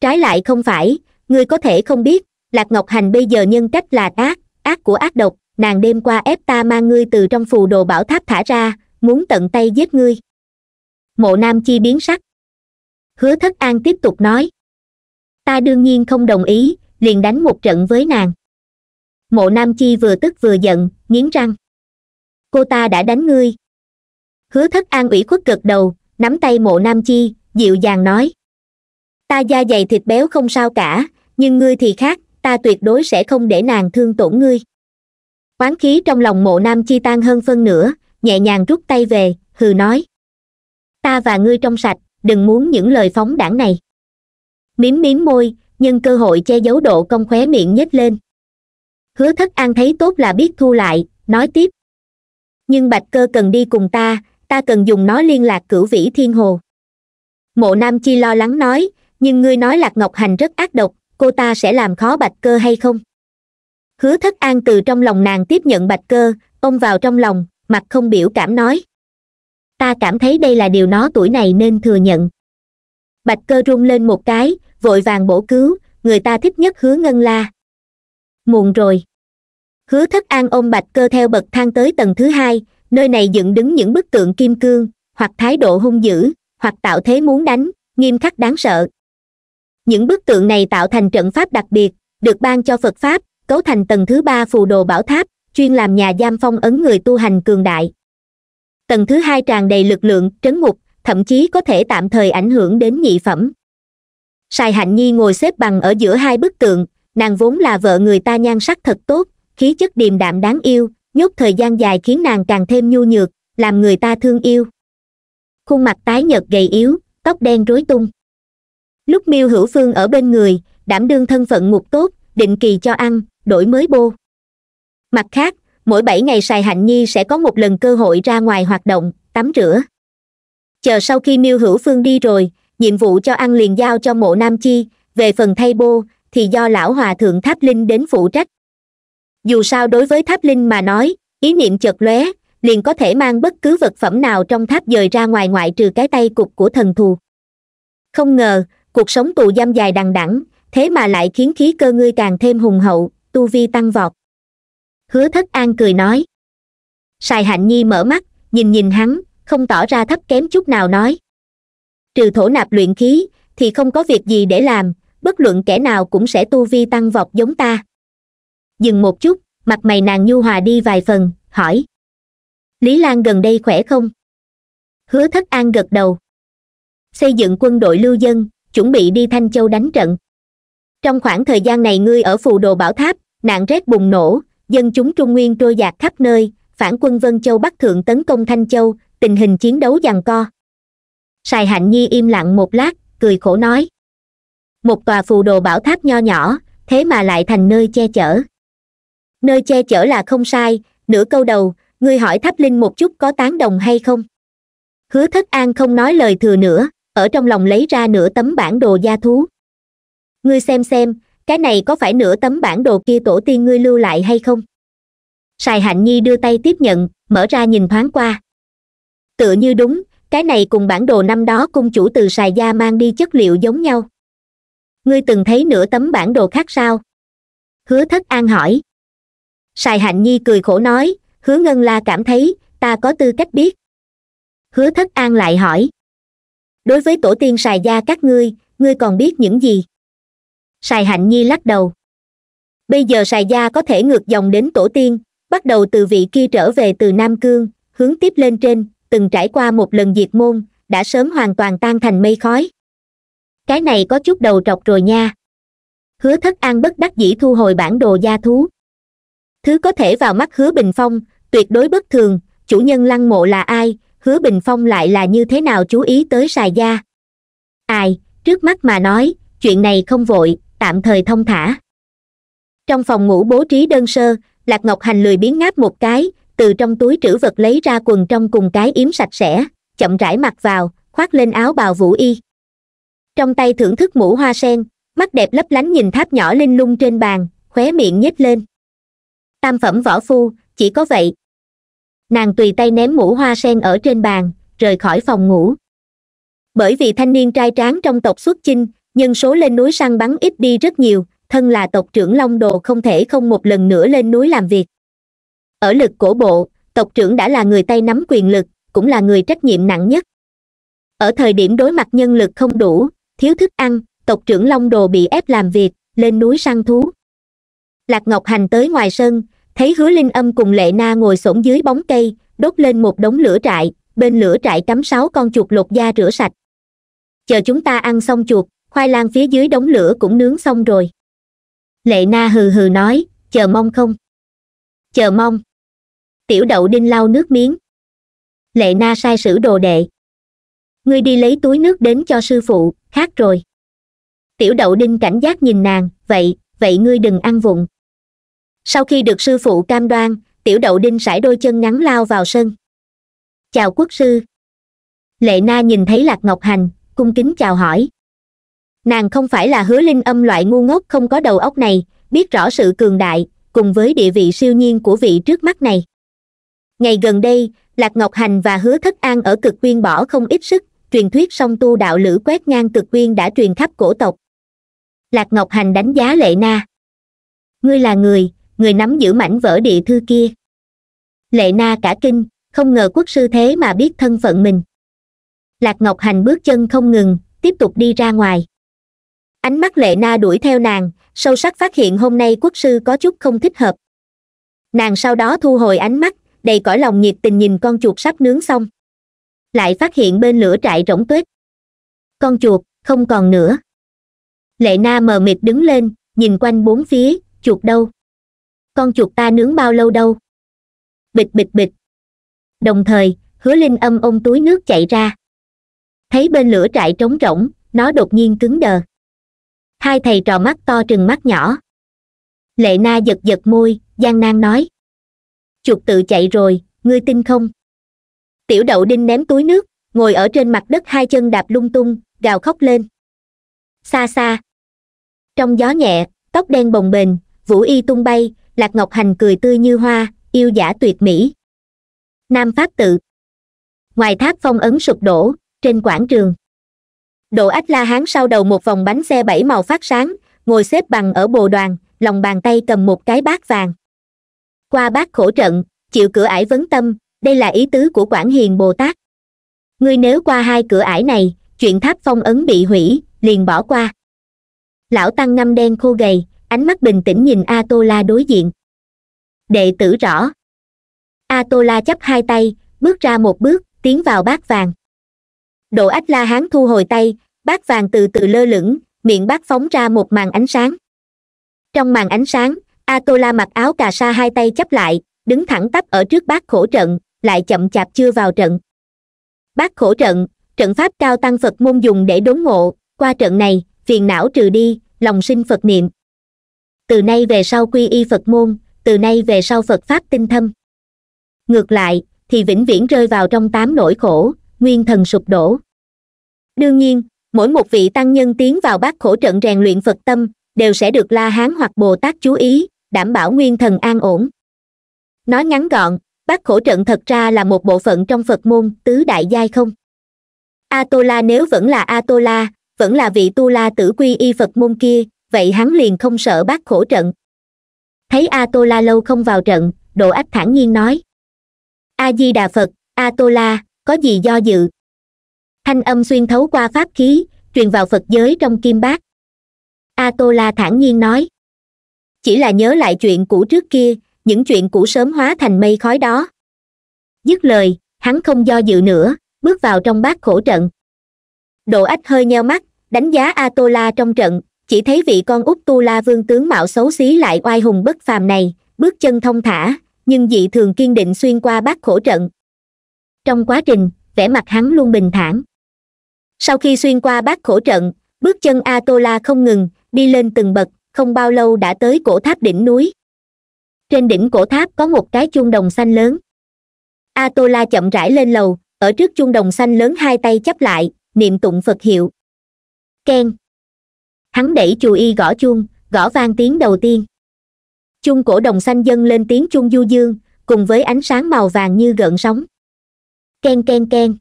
Trái lại không phải, ngươi có thể không biết, Lạc Ngọc Hành bây giờ nhân cách là ác, ác của ác độc, nàng đêm qua ép ta mang ngươi từ trong phù đồ bảo tháp thả ra, muốn tận tay giết ngươi. Mộ Nam Chi biến sắc. Hứa Thất An tiếp tục nói. Ta đương nhiên không đồng ý, liền đánh một trận với nàng. Mộ Nam Chi vừa tức vừa giận, nghiến răng. Cô ta đã đánh ngươi. Hứa Thất An ủy khuất gật đầu, nắm tay Mộ Nam Chi, dịu dàng nói. Ta da dày thịt béo không sao cả, nhưng ngươi thì khác, ta tuyệt đối sẽ không để nàng thương tổn ngươi. Oán khí trong lòng Mộ Nam Chi tan hơn phân nửa, nhẹ nhàng rút tay về, hừ nói. Ta và ngươi trong sạch, đừng muốn những lời phóng đãng này. Mím mím môi, nhưng cơ hội che giấu độ cong khóe miệng nhếch lên. Hứa Thất An thấy tốt là biết thu lại, nói tiếp. Nhưng Bạch Cơ cần đi cùng ta, ta cần dùng nó liên lạc Cửu Vĩ Thiên Hồ. Mộ Nam Chi lo lắng nói, nhưng ngươi nói Lạc Ngọc Hành rất ác độc, cô ta sẽ làm khó Bạch Cơ hay không? Hứa Thất An từ trong lòng nàng tiếp nhận Bạch Cơ, ôm vào trong lòng, mặt không biểu cảm nói. Ta cảm thấy đây là điều nó tuổi này nên thừa nhận. Bạch Cơ rung lên một cái, vội vàng bổ cứu, người ta thích nhất Hứa Ngân La. Muộn rồi. Hứa Thất An ôm Bạch Cơ theo bậc thang tới tầng thứ hai, nơi này dựng đứng những bức tượng kim cương, hoặc thái độ hung dữ, hoặc tạo thế muốn đánh, nghiêm khắc đáng sợ. Những bức tượng này tạo thành trận pháp đặc biệt, được ban cho Phật Pháp, cấu thành tầng thứ ba phù đồ bảo tháp, chuyên làm nhà giam phong ấn người tu hành cường đại. Tầng thứ hai tràn đầy lực lượng, trấn ngục, thậm chí có thể tạm thời ảnh hưởng đến nhị phẩm. Sài Hạnh Nhi ngồi xếp bằng ở giữa hai bức tượng, nàng vốn là vợ người ta nhan sắc thật tốt, khí chất điềm đạm đáng yêu, nhốt thời gian dài khiến nàng càng thêm nhu nhược, làm người ta thương yêu. Khuôn mặt tái nhợt gầy yếu, tóc đen rối tung. Lúc Miêu Hữu Phương ở bên người, đảm đương thân phận ngục tốt, định kỳ cho ăn, đổi mới bô. Mặt khác, mỗi bảy ngày Sài Hạnh Nhi sẽ có một lần cơ hội ra ngoài hoạt động, tắm rửa. Chờ sau khi Miêu Hữu Phương đi rồi, nhiệm vụ cho ăn liền giao cho Mộ Nam Chi, về phần thay bô, thì do lão hòa thượng Tháp Linh đến phụ trách. Dù sao đối với Tháp Linh mà nói, ý niệm chợt lóe, liền có thể mang bất cứ vật phẩm nào trong tháp dời ra ngoài ngoại trừ cái tay cục của thần thù. Không ngờ, cuộc sống tù giam dài đằng đẵng, thế mà lại khiến khí cơ ngươi càng thêm hùng hậu, tu vi tăng vọt. Hứa Thất An cười nói. Sài Hạnh Nhi mở mắt, nhìn nhìn hắn, không tỏ ra thấp kém chút nào nói. Trừ thổ nạp luyện khí, thì không có việc gì để làm, bất luận kẻ nào cũng sẽ tu vi tăng vọt giống ta. Dừng một chút, mặt mày nàng nhu hòa đi vài phần, hỏi. Lý Lan gần đây khỏe không? Hứa Thất An gật đầu. Xây dựng quân đội lưu dân, chuẩn bị đi Thanh Châu đánh trận. Trong khoảng thời gian này ngươi ở phù đồ bảo tháp, nạn rét bùng nổ, dân chúng Trung Nguyên trôi dạt khắp nơi, phản quân Vân Châu Bắc Thượng tấn công Thanh Châu, tình hình chiến đấu giằng co. Sài Hạnh Nhi im lặng một lát, cười khổ nói. Một tòa phù đồ bảo tháp nho nhỏ, thế mà lại thành nơi che chở. Nơi che chở là không sai, nửa câu đầu, ngươi hỏi Tháp Linh một chút có tán đồng hay không? Hứa Thất An không nói lời thừa nữa, ở trong lòng lấy ra nửa tấm bản đồ gia thú. Ngươi xem xem, cái này có phải nửa tấm bản đồ kia tổ tiên ngươi lưu lại hay không? Sài Hạnh Nhi đưa tay tiếp nhận, mở ra nhìn thoáng qua. Tựa như đúng, cái này cùng bản đồ năm đó cung chủ từ Sài Gia mang đi chất liệu giống nhau. Ngươi từng thấy nửa tấm bản đồ khác sao? Hứa Thất An hỏi. Sài Hạnh Nhi cười khổ nói, Hứa Ngân La cảm thấy, ta có tư cách biết. Hứa Thất An lại hỏi. Đối với tổ tiên Sài Gia các ngươi, ngươi còn biết những gì? Sài Hạnh Nhi lắc đầu. Bây giờ Sài Gia có thể ngược dòng đến tổ tiên, bắt đầu từ vị kia trở về từ Nam Cương, hướng tiếp lên trên, từng trải qua một lần diệt môn, đã sớm hoàn toàn tan thành mây khói. Cái này có chút đầu trọc rồi nha. Hứa Thất An bất đắc dĩ thu hồi bản đồ gia thú. Thứ có thể vào mắt Hứa Bình Phong, tuyệt đối bất thường, chủ nhân lăng mộ là ai, Hứa Bình Phong lại là như thế nào chú ý tới Sài Gia. Ai, trước mắt mà nói, chuyện này không vội, tạm thời thông thả. Trong phòng ngủ bố trí đơn sơ, Lạc Ngọc Hành lười biếng ngáp một cái, từ trong túi trữ vật lấy ra quần trong cùng cái yếm sạch sẽ, chậm rãi mặc vào, khoác lên áo bào vũ y. Trong tay thưởng thức mũ hoa sen, mắt đẹp lấp lánh nhìn tháp nhỏ linh lung trên bàn, khóe miệng nhếch lên. Tam phẩm võ phu, chỉ có vậy. Nàng tùy tay ném mũ hoa sen ở trên bàn, rời khỏi phòng ngủ. Bởi vì thanh niên trai tráng trong tộc xuất chinh, nhân số lên núi săn bắn ít đi rất nhiều, thân là tộc trưởng Long Đồ không thể không một lần nữa lên núi làm việc. Ở Lực Cổ Bộ, tộc trưởng đã là người tay nắm quyền lực, cũng là người trách nhiệm nặng nhất. Ở thời điểm đối mặt nhân lực không đủ, thiếu thức ăn, tộc trưởng Long Đồ bị ép làm việc, lên núi săn thú. Lạc Ngọc Hành tới ngoài sân, thấy Hứa Linh Âm cùng Lệ Na ngồi xổm dưới bóng cây, đốt lên một đống lửa trại, bên lửa trại cắm sáu con chuột lột da rửa sạch. Chờ chúng ta ăn xong chuột, khoai lang phía dưới đống lửa cũng nướng xong rồi. Lệ Na hừ hừ nói, chờ mong không? Chờ mong. Tiểu Đậu Đinh lau nước miếng. Lệ Na sai sử đồ đệ. Ngươi đi lấy túi nước đến cho sư phụ, khát rồi. Tiểu Đậu Đinh cảnh giác nhìn nàng, vậy, vậy ngươi đừng ăn vụng. Sau khi được sư phụ cam đoan, Tiểu Đậu Đinh sải đôi chân ngắn lao vào sân. Chào quốc sư. Lệ Na nhìn thấy Lạc Ngọc Hành, cung kính chào hỏi. Nàng không phải là Hứa Linh Âm loại ngu ngốc không có đầu óc này, biết rõ sự cường đại, cùng với địa vị siêu nhiên của vị trước mắt này. Ngày gần đây, Lạc Ngọc Hành và Hứa Thất An ở Cực Quyên bỏ không ít sức, truyền thuyết song tu đạo lữ quét ngang Cực Quyên đã truyền khắp cổ tộc. Lạc Ngọc Hành đánh giá Lệ Na. Ngươi là người, người nắm giữ mảnh vỡ địa thư kia. Lệ Na cả kinh, không ngờ quốc sư thế mà biết thân phận mình. Lạc Ngọc Hành bước chân không ngừng, tiếp tục đi ra ngoài. Ánh mắt Lệ Na đuổi theo nàng, sâu sắc phát hiện hôm nay quốc sư có chút không thích hợp. Nàng sau đó thu hồi ánh mắt, đầy cõi lòng nhiệt tình nhìn con chuột sắp nướng xong. Lại phát hiện bên lửa trại rỗng tuếch. Con chuột, không còn nữa. Lệ Na mờ mịt đứng lên, nhìn quanh bốn phía, chuột đâu? Con chuột ta nướng bao lâu đâu? Bịch bịch bịch. Đồng thời, Hứa Linh Âm ôm túi nước chạy ra. Thấy bên lửa trại trống rỗng, nó đột nhiên cứng đờ. Hai thầy trò mắt to trừng mắt nhỏ. Lệ Na giật giật môi, gian nan nói. Chuột tự chạy rồi, ngươi tin không? Tiểu Đậu Đinh ném túi nước, ngồi ở trên mặt đất hai chân đạp lung tung, gào khóc lên. Xa xa. Trong gió nhẹ, tóc đen bồng bềnh, vũ y tung bay, Lạc Ngọc Hành cười tươi như hoa, yêu giả tuyệt mỹ. Nam Pháp tự. Ngoài tháp phong ấn sụp đổ, trên quảng trường. Độ Ách La Hán sau đầu một vòng bánh xe bảy màu phát sáng, ngồi xếp bằng ở bồ đoàn, lòng bàn tay cầm một cái bát vàng. Qua bát khổ trận, chịu cửa ải vấn tâm, đây là ý tứ của Quảng Hiền Bồ Tát. Ngươi nếu qua hai cửa ải này, chuyện tháp phong ấn bị hủy, liền bỏ qua. Lão Tăng năm đen khô gầy, ánh mắt bình tĩnh nhìn A Tô La đối diện. Đệ tử rõ. A Tô La chắp hai tay, bước ra một bước, tiến vào bát vàng. Độ Ách La Hán thu hồi tay, bát vàng từ từ lơ lửng, miệng bát phóng ra một màn ánh sáng. Trong màn ánh sáng, A Tô La mặc áo cà sa hai tay chắp lại, đứng thẳng tắp ở trước bát khổ trận, lại chậm chạp chưa vào trận. Bát khổ trận, trận pháp cao tăng Phật môn dùng để đốn ngộ, qua trận này, phiền não trừ đi, lòng sinh Phật niệm. Từ nay về sau quy y Phật môn, từ nay về sau Phật pháp tinh thâm. Ngược lại, thì vĩnh viễn rơi vào trong tám nỗi khổ, nguyên thần sụp đổ. Đương nhiên, mỗi một vị tăng nhân tiến vào bát khổ trận rèn luyện Phật tâm, đều sẽ được La Hán hoặc Bồ Tát chú ý, đảm bảo nguyên thần an ổn. Nói ngắn gọn, bát khổ trận thật ra là một bộ phận trong Phật môn tứ đại giai không. A Tô La nếu vẫn là A Tô La, vẫn là vị tu la tử quy y Phật môn kia, vậy hắn liền không sợ bát khổ trận. Thấy A Tô La lâu không vào trận, Độ Ách thản nhiên nói. A Di Đà Phật, A Tô La, có gì do dự? Thanh âm xuyên thấu qua pháp khí, truyền vào Phật giới trong kim bát. A Tô La thản nhiên nói. Chỉ là nhớ lại chuyện cũ trước kia, những chuyện cũ sớm hóa thành mây khói đó. Dứt lời, hắn không do dự nữa, bước vào trong bát khổ trận. Độ Ách hơi nheo mắt, đánh giá A Tô La trong trận, chỉ thấy vị con út Tu La Vương tướng mạo xấu xí lại oai hùng bất phàm này, bước chân thông thả, nhưng dị thường kiên định xuyên qua bát khổ trận. Trong quá trình, vẻ mặt hắn luôn bình thản. Sau khi xuyên qua bát khổ trận, bước chân A Tô La không ngừng, đi lên từng bậc, không bao lâu đã tới cổ tháp đỉnh núi. Trên đỉnh cổ tháp có một cái chuông đồng xanh lớn. A Tô La chậm rãi lên lầu, ở trước chuông đồng xanh lớn hai tay chắp lại, niệm tụng Phật hiệu. Keng. Hắn đẩy chù y gõ chuông, gõ vang tiếng đầu tiên. Chuông cổ đồng xanh dâng lên tiếng chuông du dương, cùng với ánh sáng màu vàng như gợn sóng. Keng keng keng.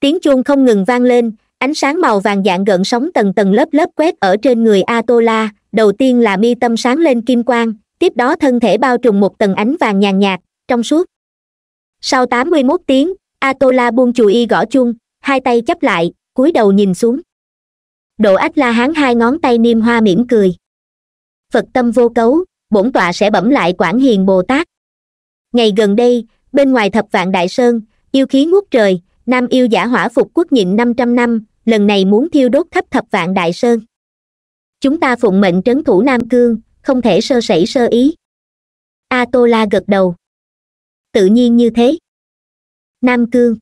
Tiếng chuông không ngừng vang lên, Ánh sáng màu vàng dạng gợn sóng tầng tầng lớp lớp quét ở trên người Atola, đầu tiên là mi tâm sáng lên kim quang, tiếp đó thân thể bao trùm một tầng ánh vàng nhàn nhạt, trong suốt. Sau tám mươi mốt tiếng, Atola buông chùi gõ chuông, hai tay chắp lại, cúi đầu nhìn xuống. Độ Ách La Hán hai ngón tay niêm hoa mỉm cười. Phật tâm vô cấu, bổn tọa sẽ bẩm lại Quảng Hiền Bồ Tát. Ngày gần đây, bên ngoài Thập Vạn Đại Sơn, yêu khí ngút trời, Nam Yêu Giả Hỏa Phục Quốc nhịn năm trăm năm, lần này muốn thiêu đốt khắp Thập Vạn Đại Sơn. Chúng ta phụng mệnh trấn thủ Nam Cương, không thể sơ sẩy sơ ý. Atola gật đầu. Tự nhiên như thế. Nam Cương.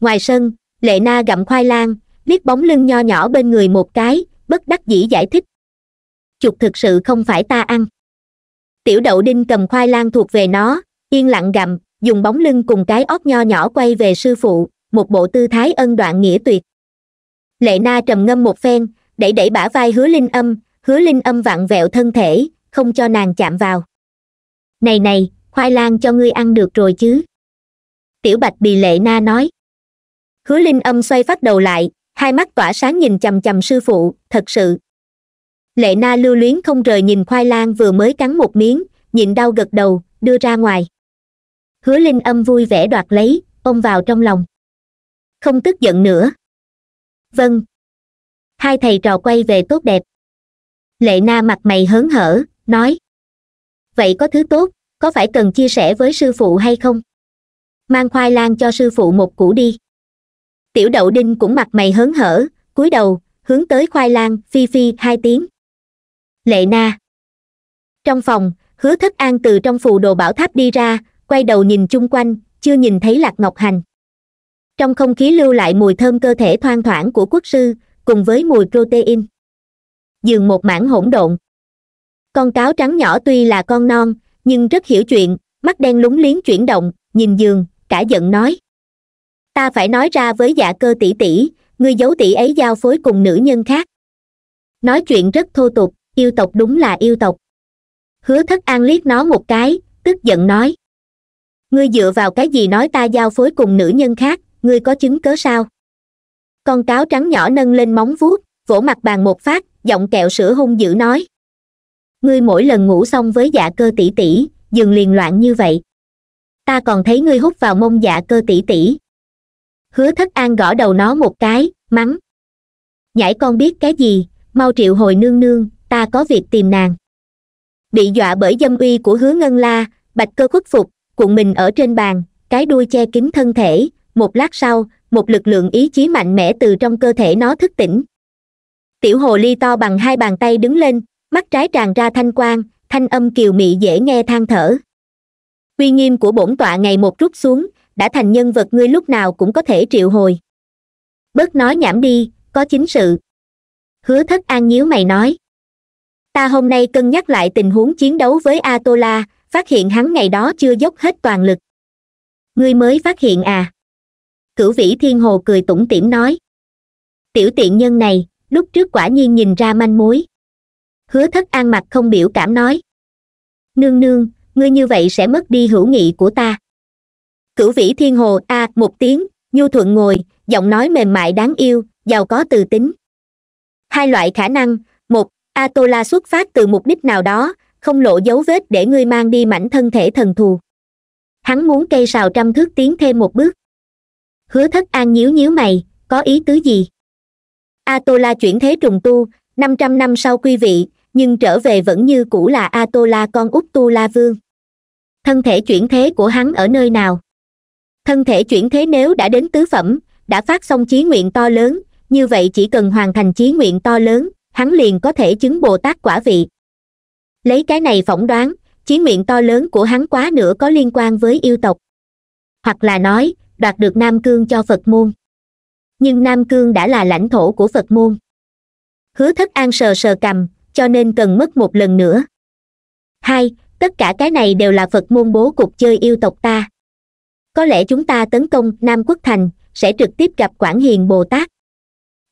Ngoài sân, Lệ Na gặm khoai lang, liếc bóng lưng nho nhỏ bên người một cái, bất đắc dĩ giải thích. Chuột thực sự không phải ta ăn. Tiểu Đậu Đinh cầm khoai lang thuộc về nó, yên lặng gặm, dùng bóng lưng cùng cái ót nho nhỏ quay về sư phụ, một bộ tư thái ân đoạn nghĩa tuyệt. Lệ Na trầm ngâm một phen, đẩy đẩy bả vai Hứa Linh Âm, Hứa Linh Âm vặn vẹo thân thể, không cho nàng chạm vào. Này này, khoai lang cho ngươi ăn được rồi chứ? Tiểu Bạch bị Lệ Na nói. Hứa Linh Âm xoay phát đầu lại, hai mắt tỏa sáng nhìn chằm chằm sư phụ, thật sự. Lệ Na lưu luyến không rời nhìn khoai lang vừa mới cắn một miếng, nhịn đau gật đầu, đưa ra ngoài. Hứa Linh Âm vui vẻ đoạt lấy, ôm vào trong lòng. Không tức giận nữa. Vâng. Hai thầy trò quay về tốt đẹp. Lệ Na mặt mày hớn hở, nói. Vậy có thứ tốt, có phải cần chia sẻ với sư phụ hay không? Mang khoai lang cho sư phụ một củ đi. Tiểu Đậu Đinh cũng mặt mày hớn hở, cúi đầu, hướng tới khoai lang, phi phi hai tiếng. Lệ Na. Trong phòng, Hứa Thất An từ trong phù đồ bảo tháp đi ra, quay đầu nhìn chung quanh, chưa nhìn thấy Lạc Ngọc Hành. Trong không khí lưu lại mùi thơm cơ thể thoang thoảng của quốc sư, cùng với mùi protein. Dường một mảng hỗn độn. Con cáo trắng nhỏ tuy là con non, nhưng rất hiểu chuyện, mắt đen lúng liếng chuyển động, nhìn giường, cả giận nói. Ta phải nói ra với Dạ Cơ tỷ tỷ, ngươi giấu tỷ ấy giao phối cùng nữ nhân khác. Nói chuyện rất thô tục, yêu tộc đúng là yêu tộc. Hứa Thất An liếc nó một cái, tức giận nói. Ngươi dựa vào cái gì nói ta giao phối cùng nữ nhân khác, ngươi có chứng cớ sao? Con cáo trắng nhỏ nâng lên móng vuốt, vỗ mặt bàn một phát, giọng kẹo sữa hung dữ nói. Ngươi mỗi lần ngủ xong với Dạ Cơ tỷ tỷ, giường liền loạn như vậy. Ta còn thấy ngươi hút vào mông Dạ Cơ tỷ tỷ. Hứa Thất An gõ đầu nó một cái, mắng. Nhãi con biết cái gì, mau triệu hồi nương nương, ta có việc tìm nàng. Bị dọa bởi dâm uy của Hứa Ngân La, Bạch Cơ khuất phục, cuộn mình ở trên bàn, cái đuôi che kín thân thể, một lát sau, một lực lượng ý chí mạnh mẽ từ trong cơ thể nó thức tỉnh. Tiểu hồ ly to bằng hai bàn tay đứng lên, mắt trái tràn ra thanh quang, thanh âm kiều mị dễ nghe than thở. Uy nghiêm của bổn tọa ngày một rút xuống, đã thành nhân vật ngươi lúc nào cũng có thể triệu hồi. Bớt nói nhảm đi, có chính sự. Hứa Thất An nhíu mày nói. Ta hôm nay cân nhắc lại tình huống chiến đấu với Atola, phát hiện hắn ngày đó chưa dốc hết toàn lực. Ngươi mới phát hiện à? Cửu Vĩ Thiên Hồ cười tủm tỉm nói. Tiểu tiện nhân này, lúc trước quả nhiên nhìn ra manh mối. Hứa Thất An mặt không biểu cảm nói. Nương nương, ngươi như vậy sẽ mất đi hữu nghị của ta. Cửu Vĩ Thiên Hồ a à, một tiếng, nhu thuận ngồi, giọng nói mềm mại đáng yêu, giàu có từ tính. Hai loại khả năng, một, Atola xuất phát từ mục đích nào đó, không lộ dấu vết để ngươi mang đi mảnh thân thể thần thù. Hắn muốn cây sào trăm thước tiến thêm một bước. Hứa Thất An nhíu nhíu mày, có ý tứ gì? Atola chuyển thế trùng tu, năm trăm năm sau quy vị, nhưng trở về vẫn như cũ là Atola con út Tu La Vương. Thân thể chuyển thế của hắn ở nơi nào? Thân thể chuyển thế nếu đã đến tứ phẩm, đã phát xong chí nguyện to lớn, như vậy chỉ cần hoàn thành chí nguyện to lớn, hắn liền có thể chứng Bồ Tát quả vị. Lấy cái này phỏng đoán, chí nguyện to lớn của hắn quá nữa có liên quan với yêu tộc. Hoặc là nói, đoạt được Nam Cương cho Phật môn. Nhưng Nam Cương đã là lãnh thổ của Phật môn. Hứa Thất An sờ sờ cằm, cho nên cần mất một lần nữa. Hai, tất cả cái này đều là Phật môn bố cục chơi yêu tộc ta. Có lẽ chúng ta tấn công Nam Quốc Thành, sẽ trực tiếp gặp Quảng Hiền Bồ Tát.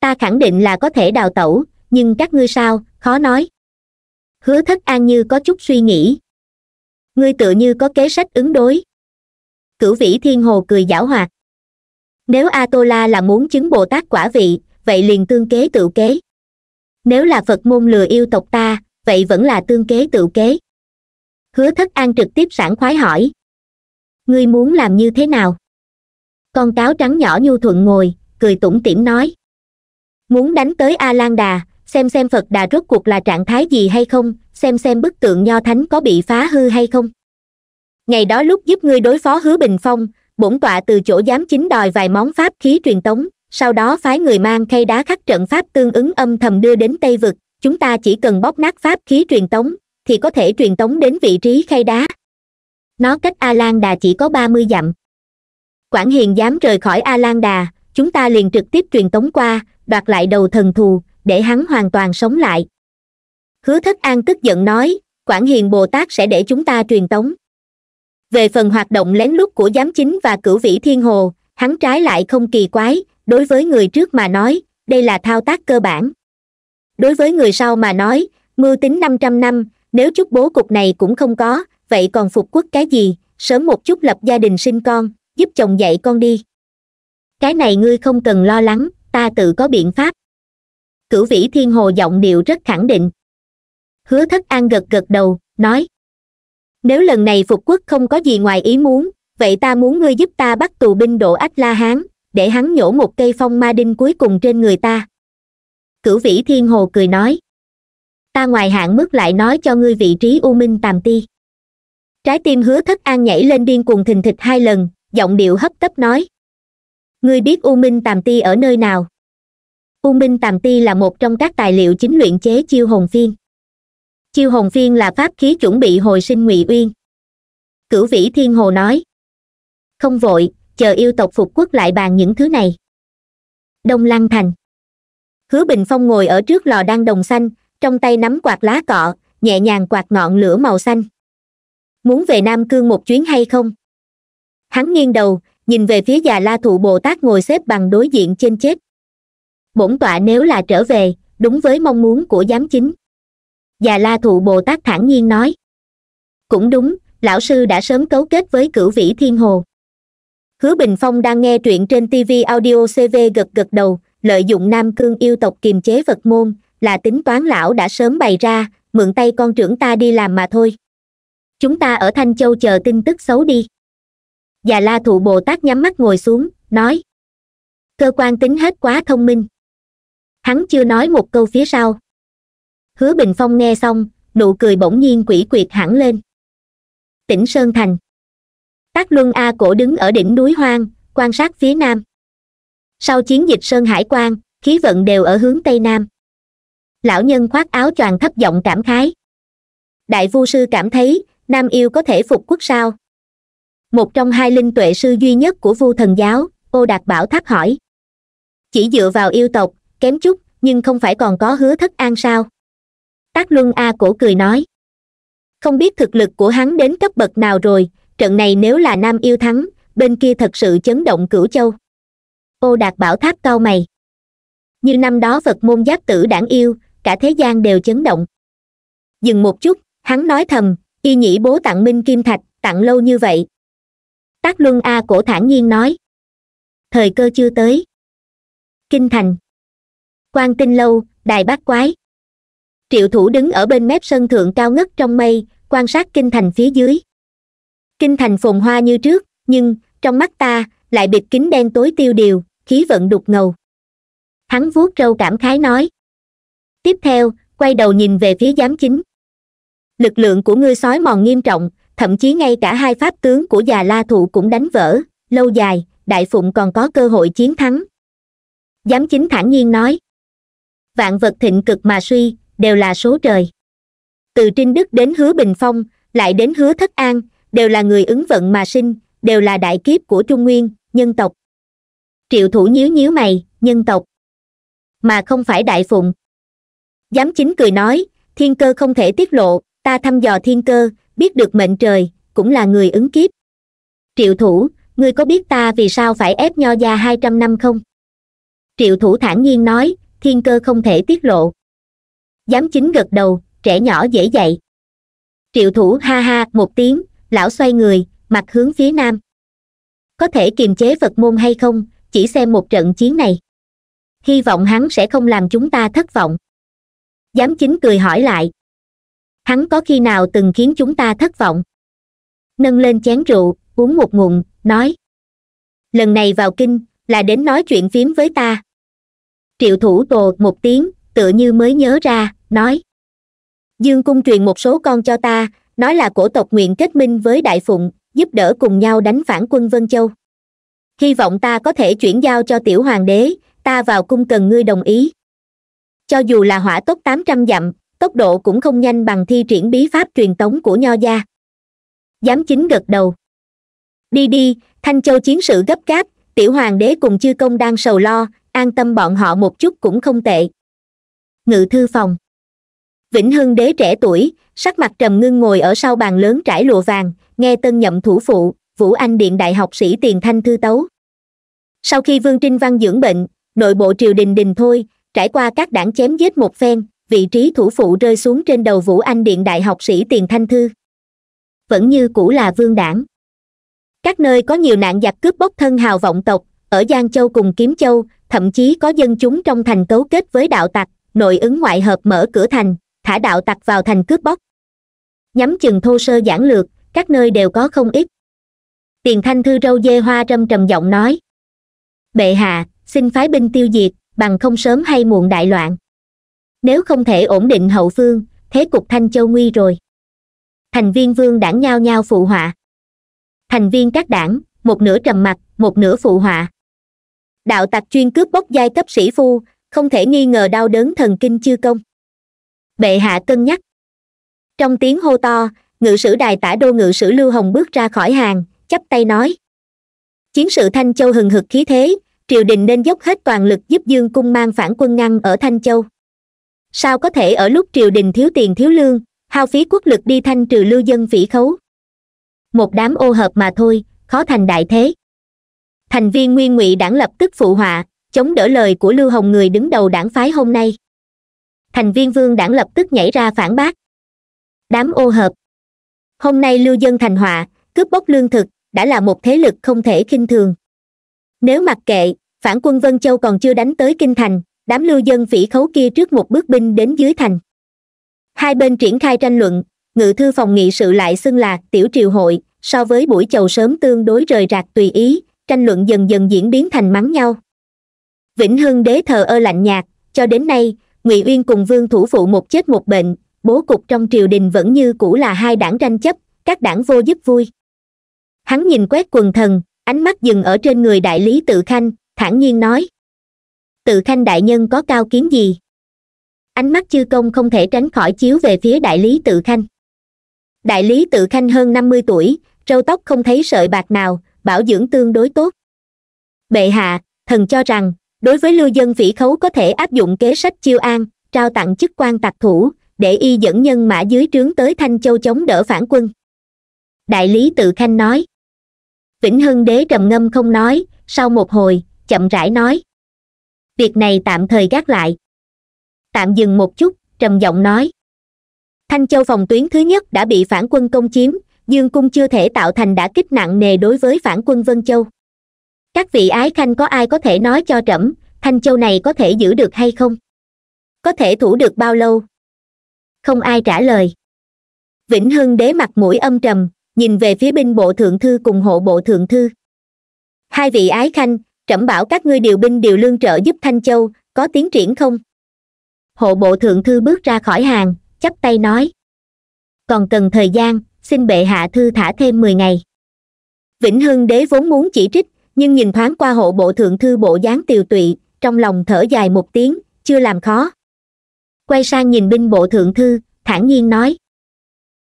Ta khẳng định là có thể đào tẩu, nhưng các ngươi sao, khó nói. Hứa Thất An như có chút suy nghĩ. Ngươi tựa như có kế sách ứng đối. Cửu Vĩ Thiên Hồ cười giảo hoạt. Nếu A-tô-la là muốn chứng Bồ Tát quả vị, vậy liền tương kế tự kế. Nếu là Phật môn lừa yêu tộc ta, vậy vẫn là tương kế tự kế. Hứa Thất An trực tiếp sảng khoái hỏi: Ngươi muốn làm như thế nào? Con cáo trắng nhỏ nhu thuận ngồi, cười tủm tỉm nói: Muốn đánh tới A-lan đà, xem xem Phật đà rốt cuộc là trạng thái gì hay không, xem xem bức tượng nho thánh có bị phá hư hay không. Ngày đó lúc giúp ngươi đối phó Hứa Bình Phong, bổn tọa từ chỗ giám chính đòi vài món pháp khí truyền tống, sau đó phái người mang khay đá khắc trận pháp tương ứng âm thầm đưa đến Tây Vực, chúng ta chỉ cần bóp nát pháp khí truyền tống, thì có thể truyền tống đến vị trí khay đá. Nó cách A-lan đà chỉ có ba mươi dặm. Quản Hiền dám rời khỏi A-lan đà, chúng ta liền trực tiếp truyền tống qua, đoạt lại đầu thần thù, để hắn hoàn toàn sống lại. Hứa Thất An tức giận nói, Quản Hiền Bồ Tát sẽ để chúng ta truyền tống. Về phần hoạt động lén lút của giám chính và Cửu Vĩ Thiên Hồ, hắn trái lại không kỳ quái, đối với người trước mà nói, đây là thao tác cơ bản. Đối với người sau mà nói, mưu tính năm trăm năm, nếu chút bố cục này cũng không có, vậy còn phục quốc cái gì, sớm một chút lập gia đình sinh con, giúp chồng dạy con đi. Cái này ngươi không cần lo lắng, ta tự có biện pháp. Cửu Vĩ Thiên Hồ giọng điệu rất khẳng định. Hứa Thất An gật gật đầu, nói: Nếu lần này phục quốc không có gì ngoài ý muốn, vậy ta muốn ngươi giúp ta bắt tù binh Đỗ Ách La Hán, để hắn nhổ một cây phong ma đinh cuối cùng trên người ta. Cửu Vĩ Thiên Hồ cười nói: Ta ngoài hạn mức lại nói cho ngươi vị trí U Minh Tàm Ti. Trái tim Hứa Thất An nhảy lên điên cuồng thình thịch hai lần, giọng điệu hấp tấp nói: Ngươi biết U Minh Tàm Ti ở nơi nào? U Minh Tàm Ti là một trong các tài liệu chính luyện chế chiêu hồn phiên. Chiêu hồn phiên là pháp khí chuẩn bị hồi sinh Ngụy Uyên. Cửu Vĩ Thiên Hồ nói: Không vội, chờ yêu tộc phục quốc lại bàn những thứ này. Đông Lăng Thành. Hứa Bình Phong ngồi ở trước lò đan đồng xanh, trong tay nắm quạt lá cọ, nhẹ nhàng quạt ngọn lửa màu xanh. Muốn về Nam Cương một chuyến hay không? Hắn nghiêng đầu, nhìn về phía già La Thụ Bồ Tát ngồi xếp bằng đối diện trên chết. Bổn tọa nếu là trở về, đúng với mong muốn của giám chính. Già La Thụ Bồ Tát thản nhiên nói. Cũng đúng, lão sư đã sớm cấu kết với Cửu Vĩ Thiên Hồ. Hứa Bình Phong đang nghe truyện trên T V Audio chấm C V gật gật đầu, lợi dụng Nam Cương yêu tộc kiềm chế Phật môn, là tính toán lão đã sớm bày ra, mượn tay con trưởng ta đi làm mà thôi. Chúng ta ở Thanh Châu chờ tin tức xấu đi. Già La Thụ Bồ Tát nhắm mắt ngồi xuống, nói. Cơ quan tính hết quá thông minh. Hắn chưa nói một câu phía sau. Hứa Bình Phong nghe xong, nụ cười bỗng nhiên quỷ quyệt hẳn lên. Tỉnh Sơn Thành. Tác Luân A Cổ đứng ở đỉnh núi hoang, quan sát phía nam. Sau chiến dịch Sơn Hải Quan, khí vận đều ở hướng Tây Nam. Lão nhân khoác áo choàng thấp giọng cảm khái. Đại Vu Sư cảm thấy, Nam Yêu có thể phục quốc sao? Một trong hai linh tuệ sư duy nhất của Vu Thần Giáo, Ô Đạt Bảo Tháp hỏi. Chỉ dựa vào yêu tộc, kém chút, nhưng không phải còn có Hứa Thất An sao? Tác Luân A Cổ cười nói. Không biết thực lực của hắn đến cấp bậc nào rồi, trận này nếu là Nam Yêu thắng, bên kia thật sự chấn động Cửu Châu. Ô Đạt Bảo Tháp cau mày. Như năm đó Phật môn giáp tử đảng yêu, cả thế gian đều chấn động. Dừng một chút, hắn nói thầm, y nhĩ bố tặng Minh Kim Thạch, tặng lâu như vậy. Tác Luân A Cổ thản nhiên nói. Thời cơ chưa tới. Kinh thành. Quan Tinh Lâu, Đài Bát Quái. Triệu Thủ đứng ở bên mép sân thượng cao ngất trong mây, quan sát kinh thành phía dưới. Kinh thành phồn hoa như trước, nhưng, trong mắt ta, lại bịt kín đen tối tiêu điều, khí vận đục ngầu. Hắn vuốt râu cảm khái nói. Tiếp theo, quay đầu nhìn về phía giám chính. Lực lượng của ngươi xói mòn nghiêm trọng, thậm chí ngay cả hai pháp tướng của già La Thụ cũng đánh vỡ, lâu dài, Đại Phụng còn có cơ hội chiến thắng. Giám chính thản nhiên nói. Vạn vật thịnh cực mà suy, đều là số trời. Từ Trinh Đức đến Hứa Bình Phong, lại đến Hứa Thất An, đều là người ứng vận mà sinh, đều là đại kiếp của Trung Nguyên, nhân tộc. Triệu Thủ nhíu nhíu mày, nhân tộc. Mà không phải Đại Phụng. Giám chính cười nói, thiên cơ không thể tiết lộ, ta thăm dò thiên cơ, biết được mệnh trời, cũng là người ứng kiếp. Triệu Thủ, ngươi có biết ta vì sao phải ép Nho gia hai trăm năm không? Triệu Thủ thản nhiên nói, thiên cơ không thể tiết lộ. Giám chính gật đầu, trẻ nhỏ dễ dạy. Triệu Thủ ha ha một tiếng, lão xoay người, mặt hướng phía nam. Có thể kiềm chế Phật môn hay không, chỉ xem một trận chiến này. Hy vọng hắn sẽ không làm chúng ta thất vọng. Giám chính cười hỏi lại. Hắn có khi nào từng khiến chúng ta thất vọng? Nâng lên chén rượu, uống một ngụm, nói. Lần này vào kinh, là đến nói chuyện phiếm với ta. Triệu Thủ tồ một tiếng, tựa như mới nhớ ra, nói. Dương Cung truyền một số con cho ta, nói là cổ tộc nguyện kết minh với Đại Phụng, giúp đỡ cùng nhau đánh phản quân Vân Châu. Hy vọng ta có thể chuyển giao cho tiểu hoàng đế, ta vào cung cần ngươi đồng ý. Cho dù là hỏa tốc tám trăm dặm, tốc độ cũng không nhanh bằng thi triển bí pháp truyền tống của Nho gia. Giám chính gật đầu. Đi đi, Thanh Châu chiến sự gấp gáp, tiểu hoàng đế cùng chư công đang sầu lo, an tâm bọn họ một chút cũng không tệ. Ngự thư phòng. Vĩnh Hưng đế trẻ tuổi, sắc mặt trầm ngưng ngồi ở sau bàn lớn trải lụa vàng, nghe tân nhậm thủ phụ, Vũ Anh Điện đại học sĩ Tiền Thanh thư tấu. Sau khi Vương Trinh Văn dưỡng bệnh, nội bộ triều đình đình thôi, trải qua các đảng chém giết một phen, vị trí thủ phụ rơi xuống trên đầu Vũ Anh Điện đại học sĩ Tiền Thanh thư. Vẫn như cũ là vương đảng. Các nơi có nhiều nạn giặc cướp bóc thân hào vọng tộc, ở Giang Châu cùng Kiếm Châu, thậm chí có dân chúng trong thành cấu kết với đạo tặc, nội ứng ngoại hợp mở cửa thành, thả đạo tặc vào thành cướp bóc. Nhắm chừng thô sơ giản lược, các nơi đều có không ít. Tiền Thanh thư râu dê hoa râm trầm giọng nói. Bệ hạ, xin phái binh tiêu diệt, bằng không sớm hay muộn đại loạn. Nếu không thể ổn định hậu phương, thế cục Thanh Châu nguy rồi. Thành viên vương đảng nhao nhao phụ họa. Thành viên các đảng, một nửa trầm mặc, một nửa phụ họa. Đạo tặc chuyên cướp bóc giai cấp sĩ phu, không thể nghi ngờ đau đớn thần kinh chư công. Bệ hạ cân nhắc. Trong tiếng hô to, ngự sử đài tả đô ngự sử Lưu Hồng bước ra khỏi hàng, chắp tay nói. Chiến sự Thanh Châu hừng hực khí thế, triều đình nên dốc hết toàn lực giúp Dương Cung mang phản quân ngăn ở Thanh Châu. Sao có thể ở lúc triều đình thiếu tiền thiếu lương, hao phí quốc lực đi thanh trừ lưu dân phỉ khấu? Một đám ô hợp mà thôi, khó thành đại thế. Thành viên nguyên ngụy đảng lập tức phụ họa, chống đỡ lời của Lưu Hồng người đứng đầu đảng phái hôm nay. Thành viên vương đảng lập tức nhảy ra phản bác. Đám ô hợp. Hôm nay lưu dân thành họa, cướp bóc lương thực, đã là một thế lực không thể khinh thường. Nếu mặc kệ, phản quân Vân Châu còn chưa đánh tới kinh thành, đám lưu dân phỉ khấu kia trước một bước binh đến dưới thành. Hai bên triển khai tranh luận, ngự thư phòng nghị sự lại xưng là tiểu triều hội, so với buổi chầu sớm tương đối rời rạc tùy ý, tranh luận dần dần diễn biến thành mắng nhau. Vĩnh Hưng đế thờ ơ lạnh nhạt, cho đến nay, Ngụy Uyên cùng Vương thủ phụ một chết một bệnh, bố cục trong triều đình vẫn như cũ là hai đảng tranh chấp, các đảng vô giúp vui. Hắn nhìn quét quần thần, ánh mắt dừng ở trên người đại lý Tự Khanh, thản nhiên nói. Tự Khanh đại nhân có cao kiến gì? Ánh mắt chư công không thể tránh khỏi chiếu về phía đại lý Tự Khanh. Đại lý Tự Khanh hơn năm mươi tuổi, râu tóc không thấy sợi bạc nào, bảo dưỡng tương đối tốt. Bệ hạ, thần cho rằng, đối với lưu dân phỉ khấu có thể áp dụng kế sách chiêu an, trao tặng chức quan tặc thủ, để y dẫn nhân mã dưới trướng tới Thanh Châu chống đỡ phản quân. Đại lý Tự Khanh nói. Vĩnh Hưng đế trầm ngâm không nói, sau một hồi, chậm rãi nói. Việc này tạm thời gác lại. Tạm dừng một chút, trầm giọng nói. Thanh Châu phòng tuyến thứ nhất đã bị phản quân công chiếm, Dương Cung chưa thể tạo thành đả kích nặng nề đối với phản quân Vân Châu. Các vị ái khanh có ai có thể nói cho trẫm, Thanh Châu này có thể giữ được hay không? Có thể thủ được bao lâu? Không ai trả lời. Vĩnh Hưng đế mặt mũi âm trầm, nhìn về phía binh bộ thượng thư cùng hộ bộ thượng thư. Hai vị ái khanh, trẫm bảo các ngươi điều binh điều lương trợ giúp Thanh Châu, có tiến triển không? Hộ bộ thượng thư bước ra khỏi hàng, chắp tay nói. Còn cần thời gian, xin bệ hạ thư thả thêm mười ngày. Vĩnh Hưng đế vốn muốn chỉ trích, nhưng nhìn thoáng qua hộ bộ thượng thư bộ dáng tiều tụy, trong lòng thở dài một tiếng, chưa làm khó. Quay sang nhìn binh bộ thượng thư, thản nhiên nói.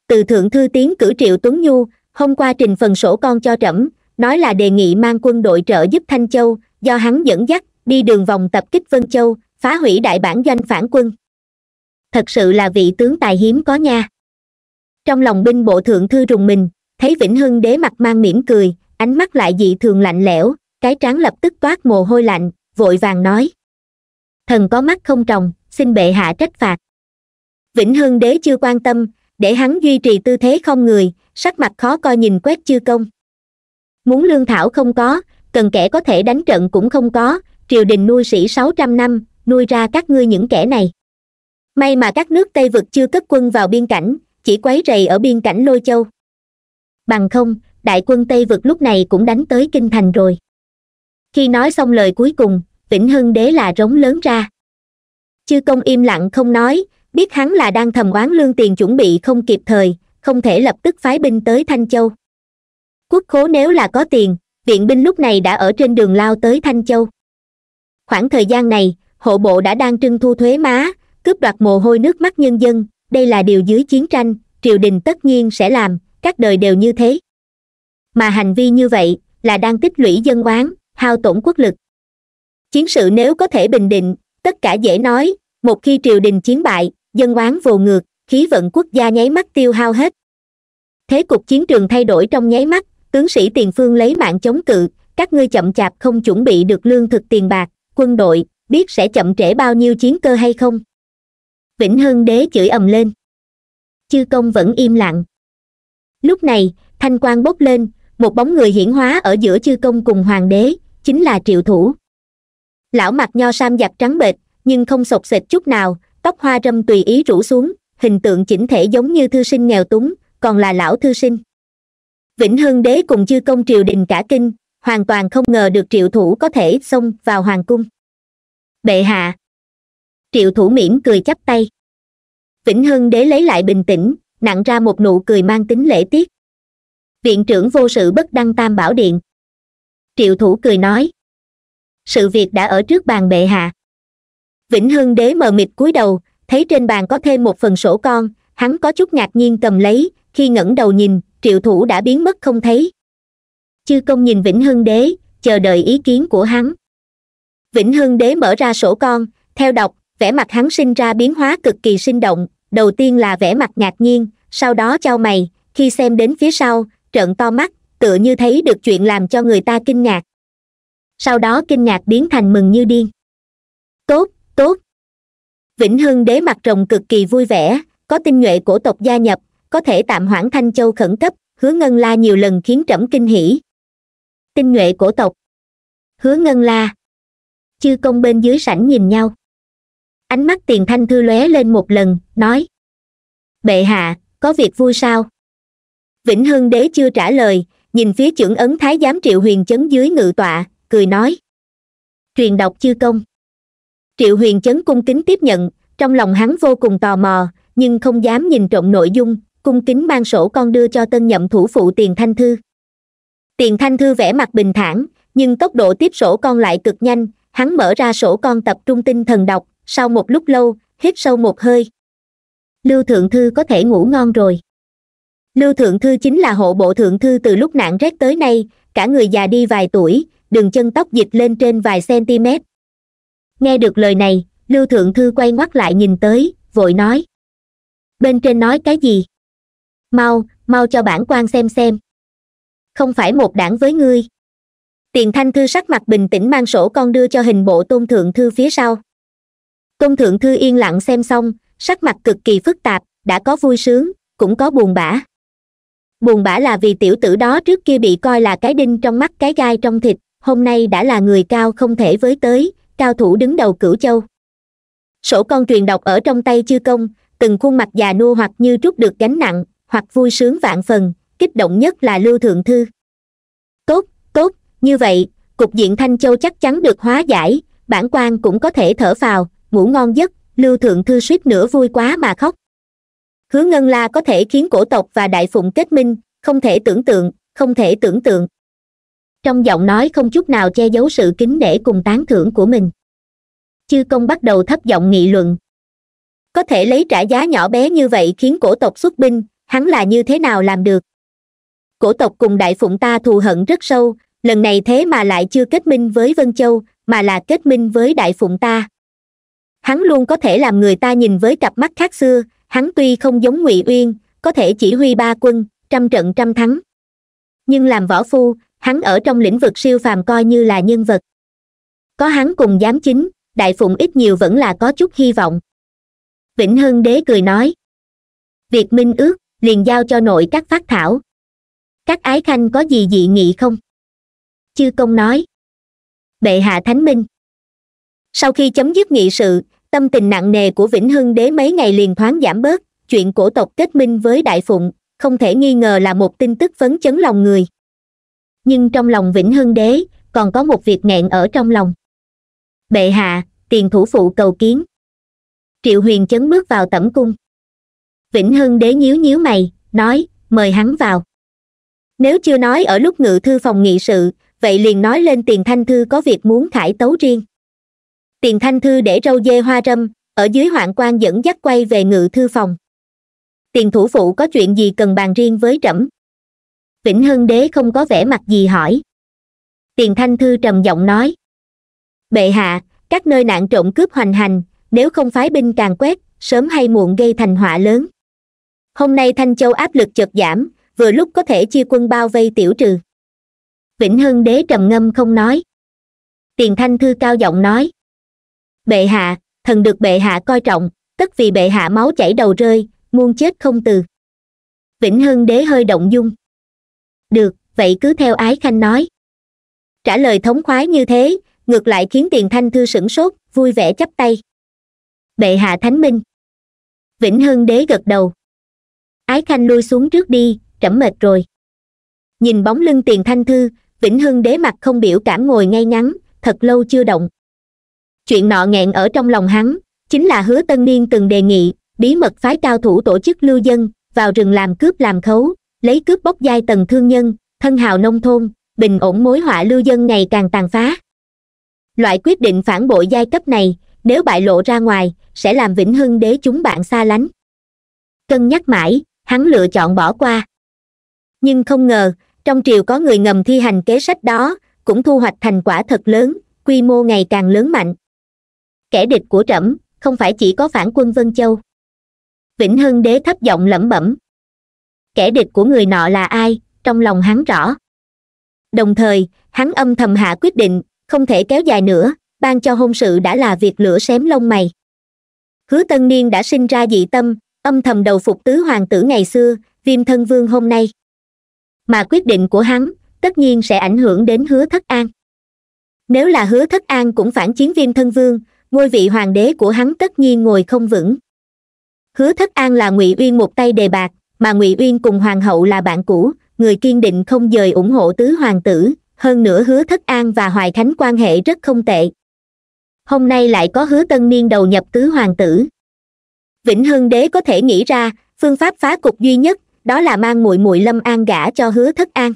Từ thượng thư tiến cử Triệu Tuấn Nhu, hôm qua trình phần sổ con cho trẫm, nói là đề nghị mang quân đội trợ giúp Thanh Châu, do hắn dẫn dắt, đi đường vòng tập kích Vân Châu, phá hủy đại bản doanh phản quân. Thật sự là vị tướng tài hiếm có nha. Trong lòng binh bộ thượng thư rùng mình, thấy Vĩnh Hưng đế mặt mang mỉm cười, ánh mắt lại dị thường lạnh lẽo, cái trán lập tức toát mồ hôi lạnh, vội vàng nói. Thần có mắt không tròng, xin bệ hạ trách phạt. Vĩnh Hưng đế chưa quan tâm, để hắn duy trì tư thế không người, sắc mặt khó coi nhìn quét chư công. Muốn lương thảo không có, cần kẻ có thể đánh trận cũng không có, triều đình nuôi sĩ sáu trăm năm, nuôi ra các ngươi những kẻ này. May mà các nước Tây vực chưa cất quân vào biên cảnh, chỉ quấy rầy ở biên cảnh Lôi Châu. Bằng không, đại quân Tây vực lúc này cũng đánh tới Kinh Thành rồi. Khi nói xong lời cuối cùng, Vĩnh Hưng Đế là rống lớn ra. Chư Công im lặng không nói, biết hắn là đang thầm oán Lương Tiền chuẩn bị không kịp thời, không thể lập tức phái binh tới Thanh Châu. Quốc Khố nếu là có tiền, viện binh lúc này đã ở trên đường lao tới Thanh Châu. Khoảng thời gian này, hộ bộ đã đang trưng thu thuế má, cướp đoạt mồ hôi nước mắt nhân dân, đây là điều dưới chiến tranh, triều đình tất nhiên sẽ làm, các đời đều như thế. Mà hành vi như vậy, là đang tích lũy dân oán, hao tổn quốc lực. Chiến sự nếu có thể bình định, tất cả dễ nói, một khi triều đình chiến bại, dân oán vồ ngược, khí vận quốc gia nháy mắt tiêu hao hết. Thế cục chiến trường thay đổi trong nháy mắt, tướng sĩ tiền phương lấy mạng chống cự, các ngươi chậm chạp không chuẩn bị được lương thực tiền bạc, quân đội, biết sẽ chậm trễ bao nhiêu chiến cơ hay không? Vĩnh Hưng Đế chửi ầm lên. Chư Công vẫn im lặng. Lúc này, thanh quang bốc lên, một bóng người hiển hóa ở giữa Chư Công cùng Hoàng đế, chính là Triệu Thủ. Lão mặc nho sam giặt trắng bệt, nhưng không sộc sệt chút nào, tóc hoa râm tùy ý rủ xuống, hình tượng chỉnh thể giống như thư sinh nghèo túng, còn là lão thư sinh. Vĩnh Hưng Đế cùng Chư Công triều đình cả kinh, hoàn toàn không ngờ được Triệu Thủ có thể xông vào hoàng cung. Bệ hạ. Triệu Thủ mỉm cười chắp tay. Vĩnh Hưng Đế lấy lại bình tĩnh, nặn ra một nụ cười mang tính lễ tiết. Viện trưởng vô sự bất đăng tam bảo điện. Triệu Thủ cười nói. Sự việc đã ở trước bàn bệ hạ. Vĩnh Hưng Đế mờ mịt cúi đầu, thấy trên bàn có thêm một phần sổ con, hắn có chút ngạc nhiên cầm lấy, khi ngẩng đầu nhìn, Triệu Thủ đã biến mất không thấy. Chư Công nhìn Vĩnh Hưng Đế, chờ đợi ý kiến của hắn. Vĩnh Hưng Đế mở ra sổ con, theo đọc, vẻ mặt hắn sinh ra biến hóa cực kỳ sinh động, đầu tiên là vẻ mặt ngạc nhiên, sau đó chau mày, khi xem đến phía sau, trợn to mắt, tựa như thấy được chuyện làm cho người ta kinh ngạc. Sau đó kinh ngạc biến thành mừng như điên. Tốt, tốt. Vĩnh Hưng Đế mặt rồng cực kỳ vui vẻ, có tinh nhuệ của tộc gia nhập, có thể tạm hoãn Thanh Châu khẩn cấp, Hứa Ngân La nhiều lần khiến trẫm kinh hỉ. Tinh nhuệ của tộc. Hứa Ngân La. Chư Công bên dưới sảnh nhìn nhau. Ánh mắt Tiền Thanh Thư lóe lên một lần, nói. Bệ hạ, có việc vui sao? Vĩnh Hưng Đế chưa trả lời, nhìn phía chưởng ấn thái giám Triệu Huyền Chấn dưới ngự tọa, cười nói. Truyền đọc chư công. Triệu Huyền Chấn cung kính tiếp nhận, trong lòng hắn vô cùng tò mò, nhưng không dám nhìn trộm nội dung, cung kính mang sổ con đưa cho tân nhậm thủ phụ Tiền Thanh Thư. Tiền Thanh Thư vẻ mặt bình thản, nhưng tốc độ tiếp sổ con lại cực nhanh, hắn mở ra sổ con tập trung tinh thần đọc, sau một lúc lâu, hít sâu một hơi. Lưu Thượng Thư có thể ngủ ngon rồi. Lưu Thượng Thư chính là hộ bộ Thượng Thư từ lúc nạn rét tới nay, cả người già đi vài tuổi, đường chân tóc dịch lên trên vài cm. Nghe được lời này, Lưu Thượng Thư quay ngoắt lại nhìn tới, vội nói. Bên trên nói cái gì? Mau, mau cho bản quan xem xem. Không phải một đảng với ngươi. Tiền Thanh Thư sắc mặt bình tĩnh mang sổ con đưa cho hình bộ Tôn Thượng Thư phía sau. Tôn Thượng Thư yên lặng xem xong, sắc mặt cực kỳ phức tạp, đã có vui sướng, cũng có buồn bã. Buồn bã là vì tiểu tử đó trước kia bị coi là cái đinh trong mắt cái gai trong thịt, hôm nay đã là người cao không thể với tới, cao thủ đứng đầu Cửu Châu. Sổ con truyền đọc ở trong tay chư công, từng khuôn mặt già nua hoặc như trút được gánh nặng, hoặc vui sướng vạn phần, kích động nhất là Lưu Thượng Thư. Tốt, tốt, như vậy, cục diện Thanh Châu chắc chắn được hóa giải, bản quan cũng có thể thở phào, ngủ ngon giấc. Lưu Thượng Thư suýt nữa vui quá mà khóc. Hứa Ngân La có thể khiến cổ tộc và đại phụng kết minh, không thể tưởng tượng, không thể tưởng tượng. Trong giọng nói không chút nào che giấu sự kính nể cùng tán thưởng của mình. Chư công bắt đầu thấp giọng nghị luận. Có thể lấy trả giá nhỏ bé như vậy khiến cổ tộc xuất binh, hắn là như thế nào làm được? Cổ tộc cùng đại phụng ta thù hận rất sâu, lần này thế mà lại chưa kết minh với Vân Châu, mà là kết minh với đại phụng ta. Hắn luôn có thể làm người ta nhìn với cặp mắt khác xưa, hắn tuy không giống Ngụy Uyên, có thể chỉ huy ba quân, trăm trận trăm thắng. Nhưng làm võ phu, hắn ở trong lĩnh vực siêu phàm coi như là nhân vật. Có hắn cùng giám chính, đại phụng ít nhiều vẫn là có chút hy vọng. Vĩnh Hưng Đế cười nói. Việc minh ước, liền giao cho nội các phát thảo. Các ái khanh có gì dị nghị không? Chư công nói: Bệ hạ thánh minh. Sau khi chấm dứt nghị sự, tâm tình nặng nề của Vĩnh Hưng đế mấy ngày liền thoáng giảm bớt. Chuyện cổ tộc kết minh với Đại Phụng không thể nghi ngờ là một tin tức phấn chấn lòng người. Nhưng trong lòng Vĩnh Hưng đế còn có một việc nghẹn ở trong lòng. Bệ hạ, tiền thủ phụ cầu kiến. Triệu Huyền Chấn bước vào tẩm cung. Vĩnh Hưng đế nhíu nhíu mày, nói: Mời hắn vào. Nếu chưa nói ở lúc ngự thư phòng nghị sự, vậy liền nói lên Tiền Thanh Thư có việc muốn khải tấu riêng. Tiền Thanh Thư để râu dê hoa râm, ở dưới hoạn quan dẫn dắt quay về ngự thư phòng. Tiền thủ phụ có chuyện gì cần bàn riêng với trẫm? Vĩnh Hưng đế không có vẻ mặt gì hỏi. Tiền Thanh Thư trầm giọng nói: Bệ hạ, các nơi nạn trộm cướp hoành hành, nếu không phái binh càn quét, sớm hay muộn gây thành họa lớn. Hôm nay Thanh Châu áp lực chợt giảm, vừa lúc có thể chia quân bao vây tiểu trừ. Vĩnh Hưng đế trầm ngâm không nói. Tiền Thanh Thư cao giọng nói: Bệ hạ, thần được bệ hạ coi trọng, tất vì bệ hạ máu chảy đầu rơi, muôn chết không từ. Vĩnh Hưng đế hơi động dung. Được, vậy cứ theo ái khanh nói. Trả lời thống khoái như thế, ngược lại khiến Tiền Thanh Thư sửng sốt, vui vẻ chắp tay. Bệ hạ thánh minh. Vĩnh Hưng đế gật đầu. Ái khanh lui xuống trước đi, trẫm mệt rồi. Nhìn bóng lưng Tiền Thanh Thư, Vĩnh Hưng đế mặt không biểu cảm ngồi ngay ngắn, thật lâu chưa động. Chuyện nọ nghẹn ở trong lòng hắn, chính là Hứa Tân Niên từng đề nghị, bí mật phái cao thủ tổ chức lưu dân, vào rừng làm cướp làm khấu, lấy cướp bóc giai tầng thương nhân, thân hào nông thôn, bình ổn mối họa lưu dân ngày càng tàn phá. Loại quyết định phản bội giai cấp này, nếu bại lộ ra ngoài, sẽ làm Vĩnh Hưng đế chúng bạn xa lánh. Cân nhắc mãi, hắn lựa chọn bỏ qua. Nhưng không ngờ, trong triều có người ngầm thi hành kế sách đó, cũng thu hoạch thành quả thật lớn, quy mô ngày càng lớn mạnh. Kẻ địch của trẫm không phải chỉ có phản quân Vân Châu. Vĩnh Hưng đế thấp giọng lẩm bẩm. Kẻ địch của người nọ là ai, trong lòng hắn rõ. Đồng thời, hắn âm thầm hạ quyết định, không thể kéo dài nữa, ban cho hôn sự đã là việc lửa xém lông mày. Hứa Tân Niên đã sinh ra dị tâm, âm thầm đầu phục tứ hoàng tử ngày xưa, Viêm Thân Vương hôm nay. Mà quyết định của hắn, tất nhiên sẽ ảnh hưởng đến Hứa Thất An. Nếu là Hứa Thất An cũng phản chiến Viêm Thân Vương, ngôi vị hoàng đế của hắn tất nhiên ngồi không vững. Hứa Thất An là Ngụy Uyên một tay đề bạc, mà Ngụy Uyên cùng hoàng hậu là bạn cũ, người kiên định không dời ủng hộ tứ hoàng tử, hơn nữa Hứa Thất An và Hoài Khánh quan hệ rất không tệ. Hôm nay lại có Hứa Tân Niên đầu nhập tứ hoàng tử. Vĩnh Hưng đế có thể nghĩ ra, phương pháp phá cục duy nhất đó là mang muội muội Lâm An gả cho Hứa Thất An.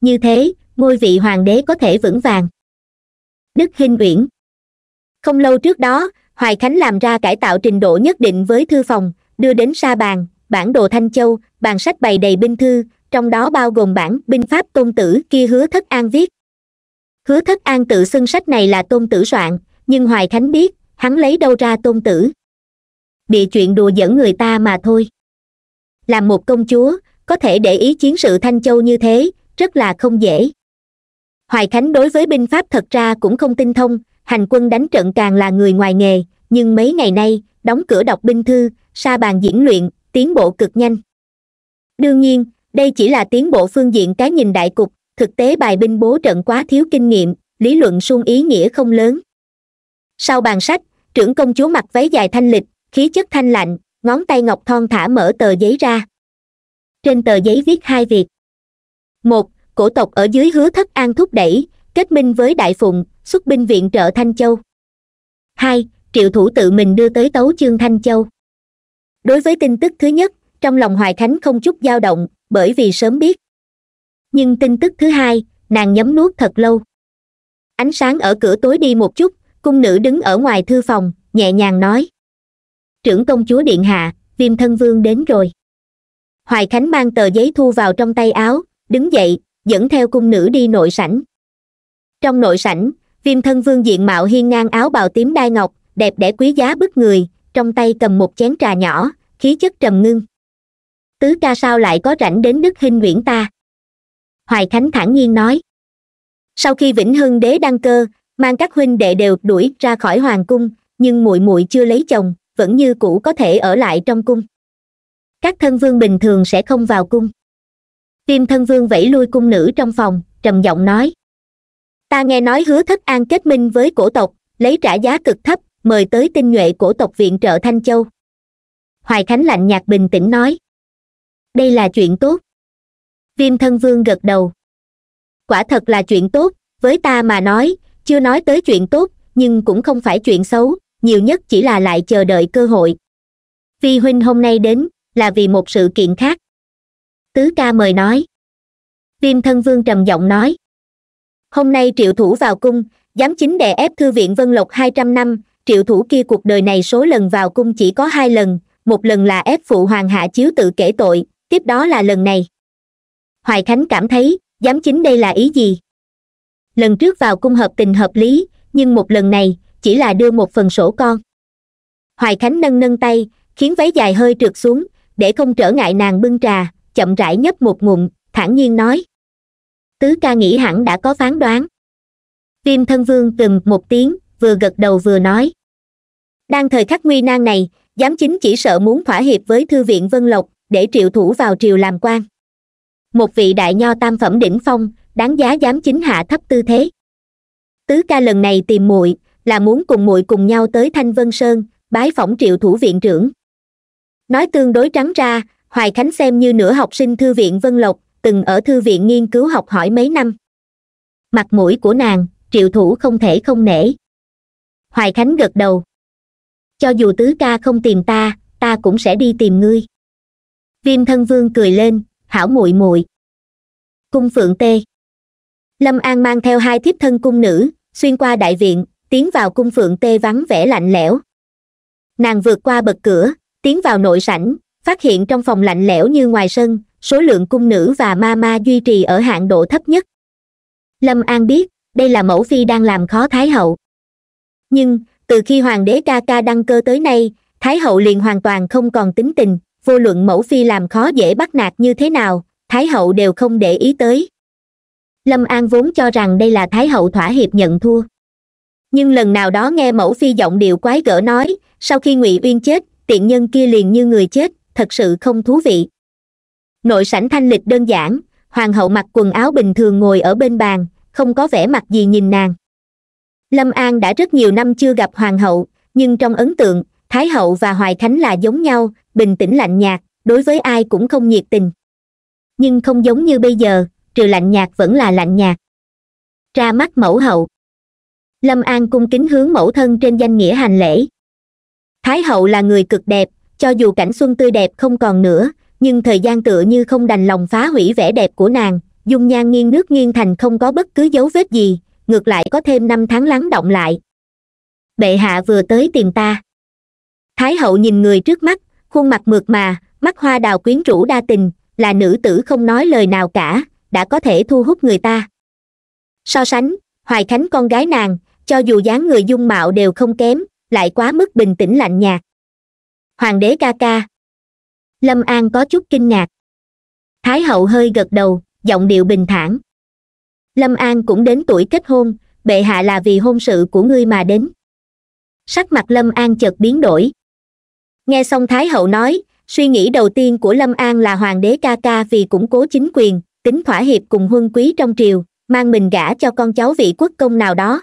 Như thế, ngôi vị hoàng đế có thể vững vàng. Đức Hinh Uyển. Không lâu trước đó, Hoài Khánh làm ra cải tạo trình độ nhất định với thư phòng, đưa đến sa bàn, bản đồ Thanh Châu, bàn sách bày đầy binh thư, trong đó bao gồm bản binh pháp Tôn Tử kia Hứa Thất An viết. Hứa Thất An tự xưng sách này là Tôn Tử soạn, nhưng Hoài Khánh biết, hắn lấy đâu ra Tôn Tử. Bị chuyện đùa giỡn người ta mà thôi. Làm một công chúa, có thể để ý chiến sự Thanh Châu như thế, rất là không dễ. Hoài Khánh đối với binh pháp thật ra cũng không tinh thông, hành quân đánh trận càng là người ngoài nghề, nhưng mấy ngày nay, đóng cửa đọc binh thư, sa bàn diễn luyện, tiến bộ cực nhanh. Đương nhiên, đây chỉ là tiến bộ phương diện cái nhìn đại cục, thực tế bài binh bố trận quá thiếu kinh nghiệm, lý luận suông ý nghĩa không lớn. Sau bàn sách, trưởng công chúa mặc váy dài thanh lịch, khí chất thanh lạnh, ngón tay ngọc thon thả mở tờ giấy ra. Trên tờ giấy viết hai việc. Một, cổ tộc ở dưới Hứa Thất An thúc đẩy, kết minh với Đại Phụng, xuất binh viện trợ Thanh Châu. Hai, Triệu thủ tự mình đưa tới tấu chương Thanh Châu. Đối với tin tức thứ nhất, trong lòng Hoài Khánh không chút dao động, bởi vì sớm biết. Nhưng tin tức thứ hai, nàng nhấm nuốt thật lâu. Ánh sáng ở cửa tối đi một chút, cung nữ đứng ở ngoài thư phòng, nhẹ nhàng nói. Trưởng công chúa điện hạ, Viêm Thân Vương đến rồi. Hoài Khánh mang tờ giấy thu vào trong tay áo, đứng dậy, dẫn theo cung nữ đi nội sảnh. Trong nội sảnh, Viêm Thân Vương diện mạo hiên ngang áo bào tím đai ngọc, đẹp đẽ quý giá bức người, trong tay cầm một chén trà nhỏ, khí chất trầm ngưng. Tứ ca sao lại có rảnh đến Đức Hinh Uyển ta? Hoài Khánh thản nhiên nói. Sau khi Vĩnh Hưng đế đăng cơ, mang các huynh đệ đều đuổi ra khỏi hoàng cung, nhưng muội muội chưa lấy chồng, vẫn như cũ có thể ở lại trong cung. Các thân vương bình thường sẽ không vào cung. Viêm Thân Vương vẫy lui cung nữ trong phòng, trầm giọng nói. Ta nghe nói Hứa Thất An kết minh với cổ tộc, lấy trả giá cực thấp, mời tới tinh nhuệ cổ tộc viện trợ Thanh Châu. Hoài Khánh lạnh nhạt bình tĩnh nói. Đây là chuyện tốt. Viêm Thân Vương gật đầu. Quả thật là chuyện tốt, với ta mà nói, chưa nói tới chuyện tốt, nhưng cũng không phải chuyện xấu, nhiều nhất chỉ là lại chờ đợi cơ hội. Vi huynh hôm nay đến, là vì một sự kiện khác. Tứ ca mời nói. Viêm Thân Vương trầm giọng nói. Hôm nay Triệu Thủ vào cung, dám chính đè ép Thư viện Vân Lộc hai trăm năm, Triệu Thủ kia cuộc đời này số lần vào cung chỉ có hai lần, một lần là ép phụ hoàng hạ chiếu tự kể tội, tiếp đó là lần này. Hoài Khánh cảm thấy, dám chính đây là ý gì? Lần trước vào cung hợp tình hợp lý, nhưng một lần này, chỉ là đưa một phần sổ con. Hoài Khánh nâng nâng tay, khiến váy dài hơi trượt xuống, để không trở ngại nàng bưng trà, chậm rãi nhấp một ngụm, thản nhiên nói. Tứ ca nghĩ hẳn đã có phán đoán. Viêm Thân Vương từng một tiếng, vừa gật đầu vừa nói. Đang thời khắc nguy nan này, giám chính chỉ sợ muốn thỏa hiệp với Thư viện Vân Lộc, để Triệu Thủ vào triều làm quan. Một vị đại nho tam phẩm đỉnh phong, đáng giá giám chính hạ thấp tư thế. Tứ ca lần này tìm muội là muốn cùng muội cùng nhau tới Thanh Vân Sơn, bái phỏng Triệu Thủ viện trưởng. Nói tương đối trắng ra, Hoài Khánh xem như nửa học sinh Thư viện Vân Lộc, từng ở thư viện nghiên cứu học hỏi mấy năm. Mặt mũi của nàng, Triệu Thủ không thể không nể. Hoài Khánh gật đầu. Cho dù tứ ca không tìm ta, ta cũng sẽ đi tìm ngươi. Viêm Thân Vương cười lên, hảo muội muội. Cung Phượng Tê. Lâm An mang theo hai thiếp thân cung nữ, xuyên qua đại viện, tiến vào cung Phượng Tê vắng vẻ lạnh lẽo. Nàng vượt qua bậc cửa, tiến vào nội sảnh, phát hiện trong phòng lạnh lẽo như ngoài sân, số lượng cung nữ và ma ma duy trì ở hạn độ thấp nhất. Lâm An biết, đây là mẫu phi đang làm khó Thái Hậu. Nhưng, từ khi Hoàng đế ca ca đăng cơ tới nay, Thái Hậu liền hoàn toàn không còn tính tình, vô luận mẫu phi làm khó dễ bắt nạt như thế nào, Thái Hậu đều không để ý tới. Lâm An vốn cho rằng đây là Thái Hậu thỏa hiệp nhận thua. Nhưng lần nào đó nghe mẫu phi giọng điệu quái gở nói, sau khi Ngụy Uyên chết, tiện nhân kia liền như người chết, thật sự không thú vị. Nội sảnh thanh lịch đơn giản, hoàng hậu mặc quần áo bình thường ngồi ở bên bàn, không có vẻ mặt gì nhìn nàng. Lâm An đã rất nhiều năm chưa gặp hoàng hậu, nhưng trong ấn tượng, Thái hậu và Hoài Khánh là giống nhau, bình tĩnh lạnh nhạt, đối với ai cũng không nhiệt tình. Nhưng không giống như bây giờ, trừ lạnh nhạt vẫn là lạnh nhạt. Ra mắt mẫu hậu. Lâm An cung kính hướng mẫu thân trên danh nghĩa hành lễ. Thái hậu là người cực đẹp, cho dù cảnh xuân tươi đẹp không còn nữa, nhưng thời gian tựa như không đành lòng phá hủy vẻ đẹp của nàng, dung nhan nghiêng nước nghiêng thành không có bất cứ dấu vết gì, ngược lại có thêm năm tháng lắng động lại. Bệ hạ vừa tới tìm ta. Thái hậu nhìn người trước mắt, khuôn mặt mượt mà, mắt hoa đào quyến rũ đa tình, là nữ tử không nói lời nào cả, đã có thể thu hút người ta. So sánh, Hoài Khánh con gái nàng, cho dù dáng người dung mạo đều không kém, lại quá mức bình tĩnh lạnh nhạt. Hoàng đế ca ca. Lâm An có chút kinh ngạc. Thái hậu hơi gật đầu, giọng điệu bình thản. Lâm An cũng đến tuổi kết hôn, bệ hạ là vì hôn sự của ngươi mà đến. Sắc mặt Lâm An chợt biến đổi. Nghe xong Thái hậu nói, suy nghĩ đầu tiên của Lâm An là hoàng đế ca ca vì củng cố chính quyền, tính thỏa hiệp cùng huân quý trong triều, mang mình gả cho con cháu vị quốc công nào đó.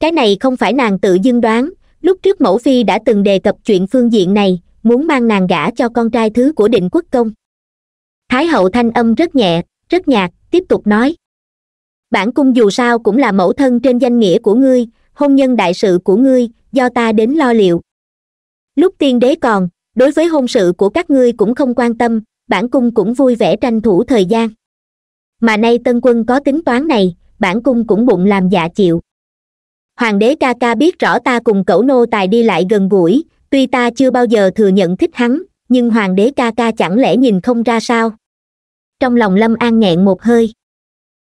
Cái này không phải nàng tự dưng đoán, lúc trước mẫu phi đã từng đề cập chuyện phương diện này, muốn mang nàng gả cho con trai thứ của định quốc công. Thái hậu thanh âm rất nhẹ, rất nhạt, tiếp tục nói. Bản cung dù sao cũng là mẫu thân trên danh nghĩa của ngươi, hôn nhân đại sự của ngươi, do ta đến lo liệu. Lúc tiên đế còn, đối với hôn sự của các ngươi cũng không quan tâm, bản cung cũng vui vẻ tranh thủ thời gian. Mà nay tân quân có tính toán này, bản cung cũng bụng làm dạ chịu. Hoàng đế ca ca biết rõ ta cùng cẩu nô tài đi lại gần gũi, tuy ta chưa bao giờ thừa nhận thích hắn, nhưng hoàng đế ca ca chẳng lẽ nhìn không ra sao? Trong lòng Lâm An nghẹn một hơi.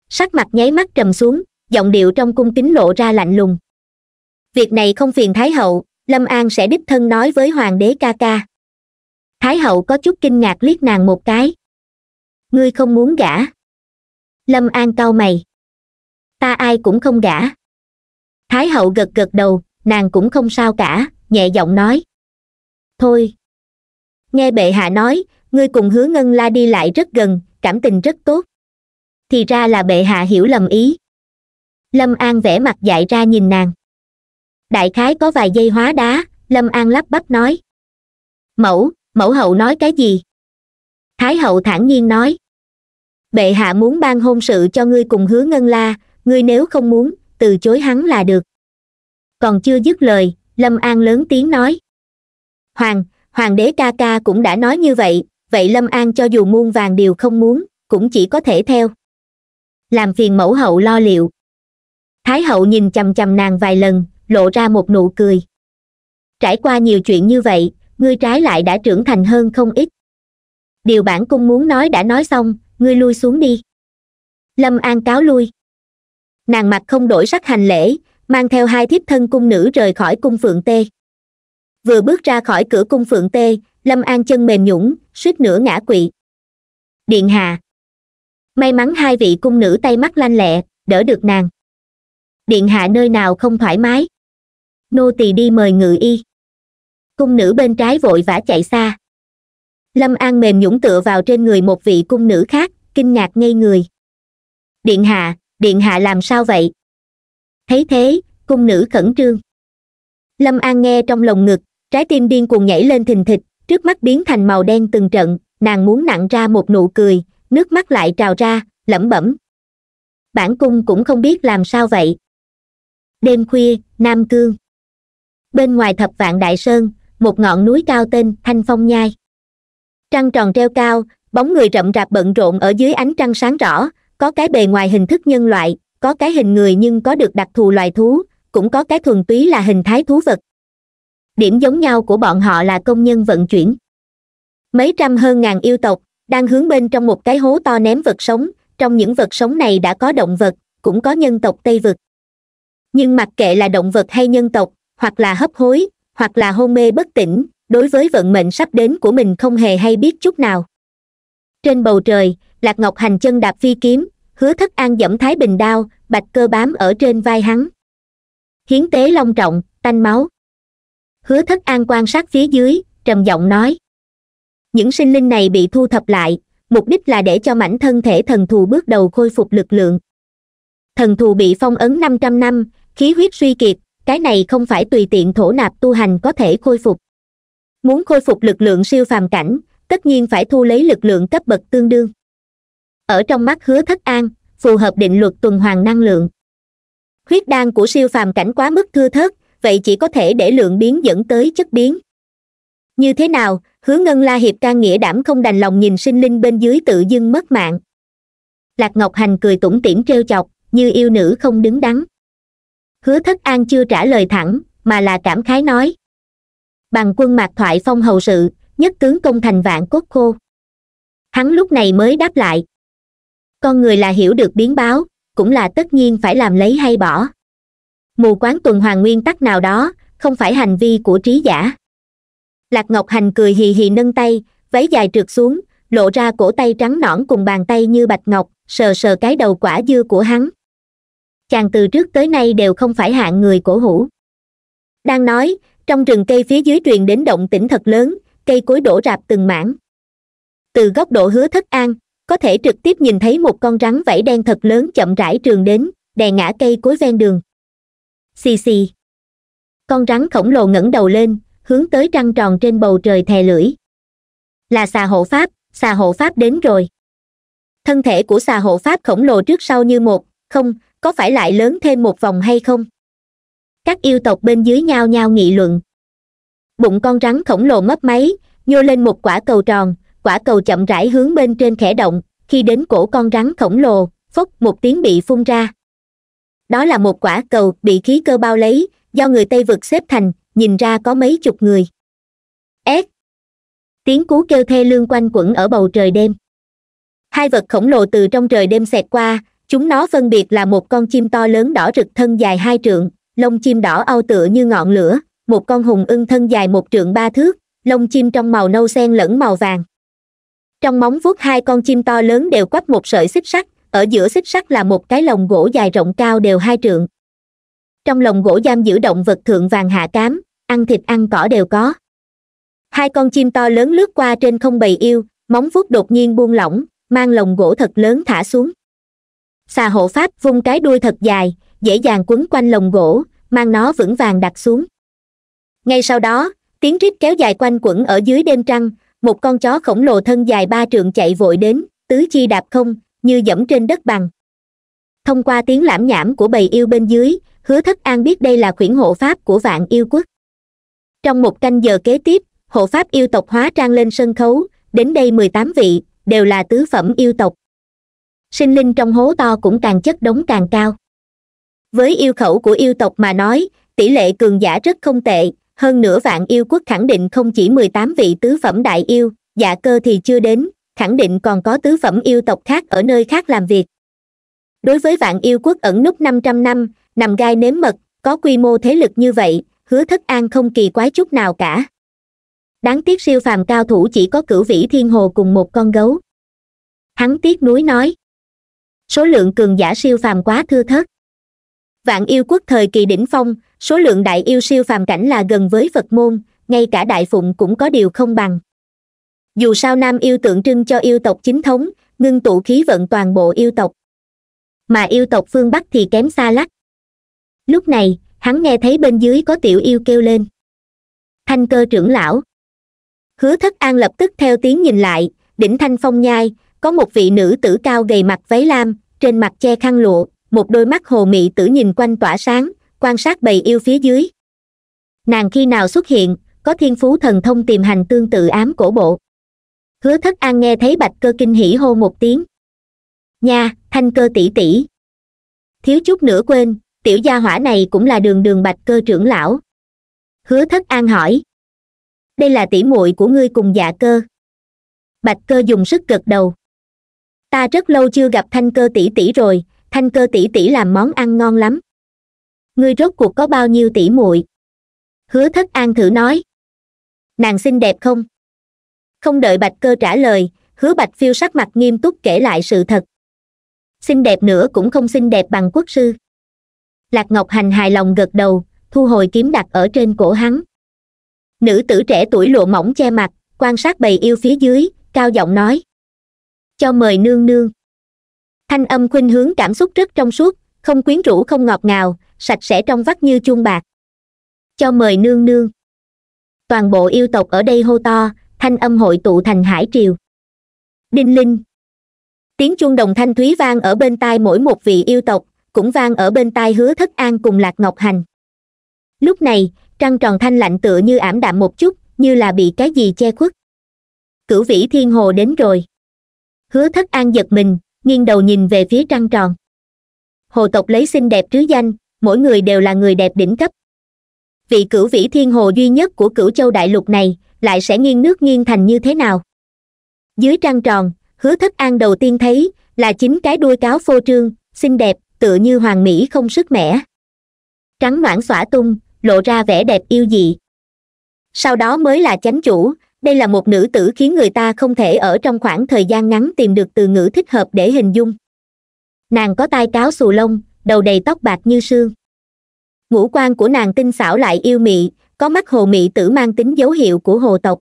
Sắc mặt nháy mắt trầm xuống, giọng điệu trong cung kính lộ ra lạnh lùng. Việc này không phiền Thái hậu, Lâm An sẽ đích thân nói với hoàng đế ca ca. Thái hậu có chút kinh ngạc liếc nàng một cái. Ngươi không muốn gả. Lâm An cau mày. Ta ai cũng không gả. Thái hậu gật gật đầu, nàng cũng không sao cả, nhẹ giọng nói. Thôi. Nghe bệ hạ nói, ngươi cùng Hứa Ngân La đi lại rất gần, cảm tình rất tốt. Thì ra là bệ hạ hiểu lầm ý. Lâm An vẽ mặt dại ra nhìn nàng. Đại khái có vài giây hóa đá, Lâm An lắp bắp nói. Mẫu, mẫu hậu nói cái gì? Thái hậu thản nhiên nói. Bệ hạ muốn ban hôn sự cho ngươi cùng Hứa Ngân La, ngươi nếu không muốn, từ chối hắn là được. Còn chưa dứt lời, Lâm An lớn tiếng nói. Hoàng, hoàng đế ca ca cũng đã nói như vậy, vậy Lâm An cho dù muôn vàng điều không muốn, cũng chỉ có thể theo. Làm phiền mẫu hậu lo liệu. Thái hậu nhìn chằm chằm nàng vài lần, lộ ra một nụ cười. Trải qua nhiều chuyện như vậy, ngươi trái lại đã trưởng thành hơn không ít. Điều bản cung muốn nói đã nói xong, ngươi lui xuống đi. Lâm An cáo lui. Nàng mặt không đổi sắc hành lễ, mang theo hai thiếp thân cung nữ rời khỏi cung Phượng Tê. Vừa bước ra khỏi cửa cung Phượng Tê, Lâm An chân mềm nhũn, suýt nữa ngã quỵ. Điện hạ. May mắn hai vị cung nữ tay mắt lanh lẹ, đỡ được nàng. Điện hạ nơi nào không thoải mái? Nô tỳ đi mời ngự y. Cung nữ bên trái vội vã chạy xa. Lâm An mềm nhũn tựa vào trên người một vị cung nữ khác, kinh ngạc ngây người. Điện hạ, điện hạ làm sao vậy? Thấy thế, cung nữ khẩn trương. Lâm An nghe trong lồng ngực, trái tim điên cuồng nhảy lên thình thịch, trước mắt biến thành màu đen từng trận, nàng muốn nặn ra một nụ cười, nước mắt lại trào ra, lẩm bẩm. Bản cung cũng không biết làm sao vậy. Đêm khuya, Nam Cương. Bên ngoài Thập Vạn Đại Sơn, một ngọn núi cao tên Thanh Phong Nhai. Trăng tròn treo cao, bóng người rậm rạp bận rộn ở dưới ánh trăng sáng rõ, có cái bề ngoài hình thức nhân loại, có cái hình người nhưng có được đặc thù loài thú, cũng có cái thuần túy là hình thái thú vật. Điểm giống nhau của bọn họ là công nhân vận chuyển. Mấy trăm hơn ngàn yêu tộc đang hướng bên trong một cái hố to ném vật sống, trong những vật sống này đã có động vật, cũng có nhân tộc Tây Vực. Nhưng mặc kệ là động vật hay nhân tộc, hoặc là hấp hối, hoặc là hôn mê bất tỉnh, đối với vận mệnh sắp đến của mình không hề hay biết chút nào. Trên bầu trời, Lạc Ngọc Hành chân đạp phi kiếm, Hứa Thất An dẫm Thái Bình đao, Bạch Cơ bám ở trên vai hắn. Hiến tế long trọng, tanh máu. Hứa Thất An quan sát phía dưới, trầm giọng nói. Những sinh linh này bị thu thập lại, mục đích là để cho mảnh thân thể thần thù bước đầu khôi phục lực lượng. Thần thù bị phong ấn năm trăm năm, khí huyết suy kiệt, cái này không phải tùy tiện thổ nạp tu hành có thể khôi phục. Muốn khôi phục lực lượng siêu phàm cảnh, tất nhiên phải thu lấy lực lượng cấp bậc tương đương. Ở trong mắt Hứa Thất An, phù hợp định luật tuần hoàn năng lượng. Huyết đan của siêu phàm cảnh quá mức thưa thớt, vậy chỉ có thể để lượng biến dẫn tới chất biến. Như thế nào, Hứa Ngân La hiệp can nghĩa đảm không đành lòng nhìn sinh linh bên dưới tự dưng mất mạng. Lạc Ngọc Hành cười tủm tỉm trêu chọc, như yêu nữ không đứng đắn. Hứa Thất An chưa trả lời thẳng, mà là cảm khái nói. Bằng quân mạc thoại phong hầu sự, nhất tướng công thành vạn cốt khô. Hắn lúc này mới đáp lại. Con người là hiểu được biến báo, cũng là tất nhiên phải làm lấy hay bỏ. Mù quáng tuần hoàn nguyên tắc nào đó, không phải hành vi của trí giả. Lạc Ngọc Hành cười hì hì nâng tay, váy dài trượt xuống, lộ ra cổ tay trắng nõn cùng bàn tay như bạch ngọc, sờ sờ cái đầu quả dưa của hắn. Chàng từ trước tới nay đều không phải hạng người cổ hủ. Đang nói, trong rừng cây phía dưới truyền đến động tĩnh thật lớn, cây cối đổ rạp từng mảng. Từ góc độ Hứa Thất An, có thể trực tiếp nhìn thấy một con rắn vảy đen thật lớn chậm rãi trườn đến, đè ngã cây cối ven đường. Xì xì. Con rắn khổng lồ ngẩng đầu lên, hướng tới trăng tròn trên bầu trời thè lưỡi. Là xà hộ pháp, xà hộ pháp đến rồi. Thân thể của xà hộ pháp khổng lồ trước sau như một, không, có phải lại lớn thêm một vòng hay không? Các yêu tộc bên dưới nhao nhao nghị luận. Bụng con rắn khổng lồ mấp máy, nhô lên một quả cầu tròn, quả cầu chậm rãi hướng bên trên khẽ động, khi đến cổ con rắn khổng lồ, phốc một tiếng bị phun ra. Đó là một quả cầu bị khí cơ bao lấy, do người Tây Vực xếp thành, nhìn ra có mấy chục người. Ét! Tiếng cú kêu thê lương quanh quẩn ở bầu trời đêm. Hai vật khổng lồ từ trong trời đêm xẹt qua, chúng nó phân biệt là một con chim to lớn đỏ rực thân dài hai trượng, lông chim đỏ au tựa như ngọn lửa, một con hùng ưng thân dài một trượng ba thước, lông chim trong màu nâu xen lẫn màu vàng. Trong móng vuốt hai con chim to lớn đều quắp một sợi xích sắt, ở giữa xích sắt là một cái lồng gỗ dài rộng cao đều hai trượng. Trong lồng gỗ giam giữ động vật thượng vàng hạ cám, ăn thịt ăn cỏ đều có. Hai con chim to lớn lướt qua trên không bầy yêu, móng vuốt đột nhiên buông lỏng, mang lồng gỗ thật lớn thả xuống. Xà hộ pháp vung cái đuôi thật dài, dễ dàng quấn quanh lồng gỗ, mang nó vững vàng đặt xuống. Ngay sau đó, tiếng rít kéo dài quanh quẩn ở dưới đêm trăng, một con chó khổng lồ thân dài ba trượng chạy vội đến, tứ chi đạp không, như dẫm trên đất bằng. Thông qua tiếng lảm nhảm của bầy yêu bên dưới, Hứa Thất An biết đây là khuyển hộ pháp của Vạn Yêu Quốc. Trong một canh giờ kế tiếp, hộ pháp yêu tộc hóa trang lên sân khấu, đến đây mười tám vị, đều là tứ phẩm yêu tộc. Sinh linh trong hố to cũng càng chất đống càng cao. Với yêu khẩu của yêu tộc mà nói, tỷ lệ cường giả rất không tệ, hơn nữa Vạn Yêu Quốc khẳng định không chỉ mười tám vị tứ phẩm đại yêu, dạ cơ thì chưa đến, khẳng định còn có tứ phẩm yêu tộc khác ở nơi khác làm việc. Đối với Vạn Yêu Quốc ẩn núp năm trăm năm, nằm gai nếm mật, có quy mô thế lực như vậy, Hứa Thất An không kỳ quái chút nào cả. Đáng tiếc siêu phàm cao thủ chỉ có Cửu Vĩ Thiên Hồ cùng một con gấu. Hắn tiếc nuối nói. Số lượng cường giả siêu phàm quá thưa thớt. Vạn Yêu Quốc thời kỳ đỉnh phong, số lượng đại yêu siêu phàm cảnh là gần với Phật môn, ngay cả Đại Phụng cũng có điều không bằng. Dù sao Nam Yêu tượng trưng cho yêu tộc chính thống, ngưng tụ khí vận toàn bộ yêu tộc. Mà yêu tộc phương Bắc thì kém xa lắc. Lúc này, hắn nghe thấy bên dưới có tiểu yêu kêu lên. Thanh Cơ trưởng lão. Hứa Thất An lập tức theo tiếng nhìn lại, đỉnh Thanh Phong Nhai, có một vị nữ tử cao gầy mặc váy lam, trên mặt che khăn lụa, một đôi mắt hồ mị tử nhìn quanh tỏa sáng, quan sát bầy yêu phía dưới. Nàng khi nào xuất hiện, có thiên phú thần thông tìm hành tương tự ám cổ bộ. Hứa Thất An nghe thấy Bạch Cơ kinh hỉ hô một tiếng. Nha, Thanh Cơ tỷ tỷ. Thiếu chút nữa quên, tiểu gia hỏa này cũng là đường đường Bạch Cơ trưởng lão. Hứa Thất An hỏi. Đây là tỷ muội của ngươi cùng Dạ Cơ. Bạch Cơ dùng sức gật đầu. Ta rất lâu chưa gặp Thanh Cơ tỷ tỷ rồi, Thanh Cơ tỷ tỷ làm món ăn ngon lắm. Ngươi rốt cuộc có bao nhiêu tỷ muội? Hứa Thất An thử nói. Nàng xinh đẹp không? Không đợi Bạch Cơ trả lời, Hứa Bạch Phiêu sắc mặt nghiêm túc kể lại sự thật. Xinh đẹp nữa cũng không xinh đẹp bằng quốc sư. Lạc Ngọc Hành hài lòng gật đầu, thu hồi kiếm đặt ở trên cổ hắn. Nữ tử trẻ tuổi lộ mỏng che mặt, quan sát bầy yêu phía dưới, cao giọng nói. Cho mời nương nương. Thanh âm khuynh hướng cảm xúc rất trong suốt, không quyến rũ không ngọt ngào, sạch sẽ trong vắt như chuông bạc. Cho mời nương nương. Toàn bộ yêu tộc ở đây hô to, thanh âm hội tụ thành hải triều. Đinh linh. Tiếng chuông đồng thanh thúy vang ở bên tai mỗi một vị yêu tộc, cũng vang ở bên tai Hứa Thất An cùng Lạc Ngọc Hành. Lúc này, trăng tròn thanh lạnh tựa như ảm đạm một chút, như là bị cái gì che khuất. Cửu Vĩ Thiên Hồ đến rồi. Hứa Thất An giật mình, nghiêng đầu nhìn về phía trăng tròn. Hồ tộc lấy xinh đẹp trứ danh, mỗi người đều là người đẹp đỉnh cấp. Vị Cửu Vĩ Thiên Hồ duy nhất của Cửu Châu đại lục này, lại sẽ nghiêng nước nghiêng thành như thế nào? Dưới trăng tròn, Hứa Thất An đầu tiên thấy là chính cái đuôi cáo phô trương, xinh đẹp, tựa như hoàng mỹ không sức mẻ. Trắng nõn xõa tung, lộ ra vẻ đẹp yêu dị. Sau đó mới là chánh chủ, đây là một nữ tử khiến người ta không thể ở trong khoảng thời gian ngắn tìm được từ ngữ thích hợp để hình dung. Nàng có tai cáo xù lông, đầu đầy tóc bạc như sương. Ngũ quan của nàng tinh xảo lại yêu mị, có mắt hồ mị tử mang tính dấu hiệu của hồ tộc.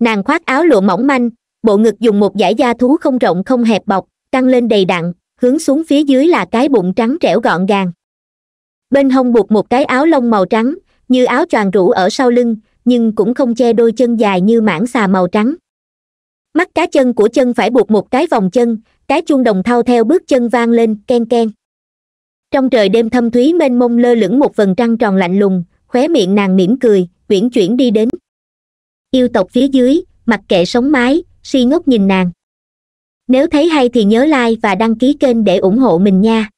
Nàng khoác áo lụa mỏng manh, bộ ngực dùng một dải da thú không rộng không hẹp bọc, căng lên đầy đặn, hướng xuống phía dưới là cái bụng trắng trẻo gọn gàng. Bên hông buộc một cái áo lông màu trắng, như áo choàng rủ ở sau lưng, nhưng cũng không che đôi chân dài như mảng xà màu trắng. Mắt cá chân của chân phải buộc một cái vòng chân, cái chuông đồng thau theo bước chân vang lên, ken ken. Trong trời đêm thâm thúy mênh mông lơ lửng một vầng trăng tròn lạnh lùng, khóe miệng nàng mỉm cười, uyển chuyển đi đến. Yêu tộc phía dưới, mặc kệ sống mái, si ngốc nhìn nàng. Nếu thấy hay thì nhớ like và đăng ký kênh để ủng hộ mình nha.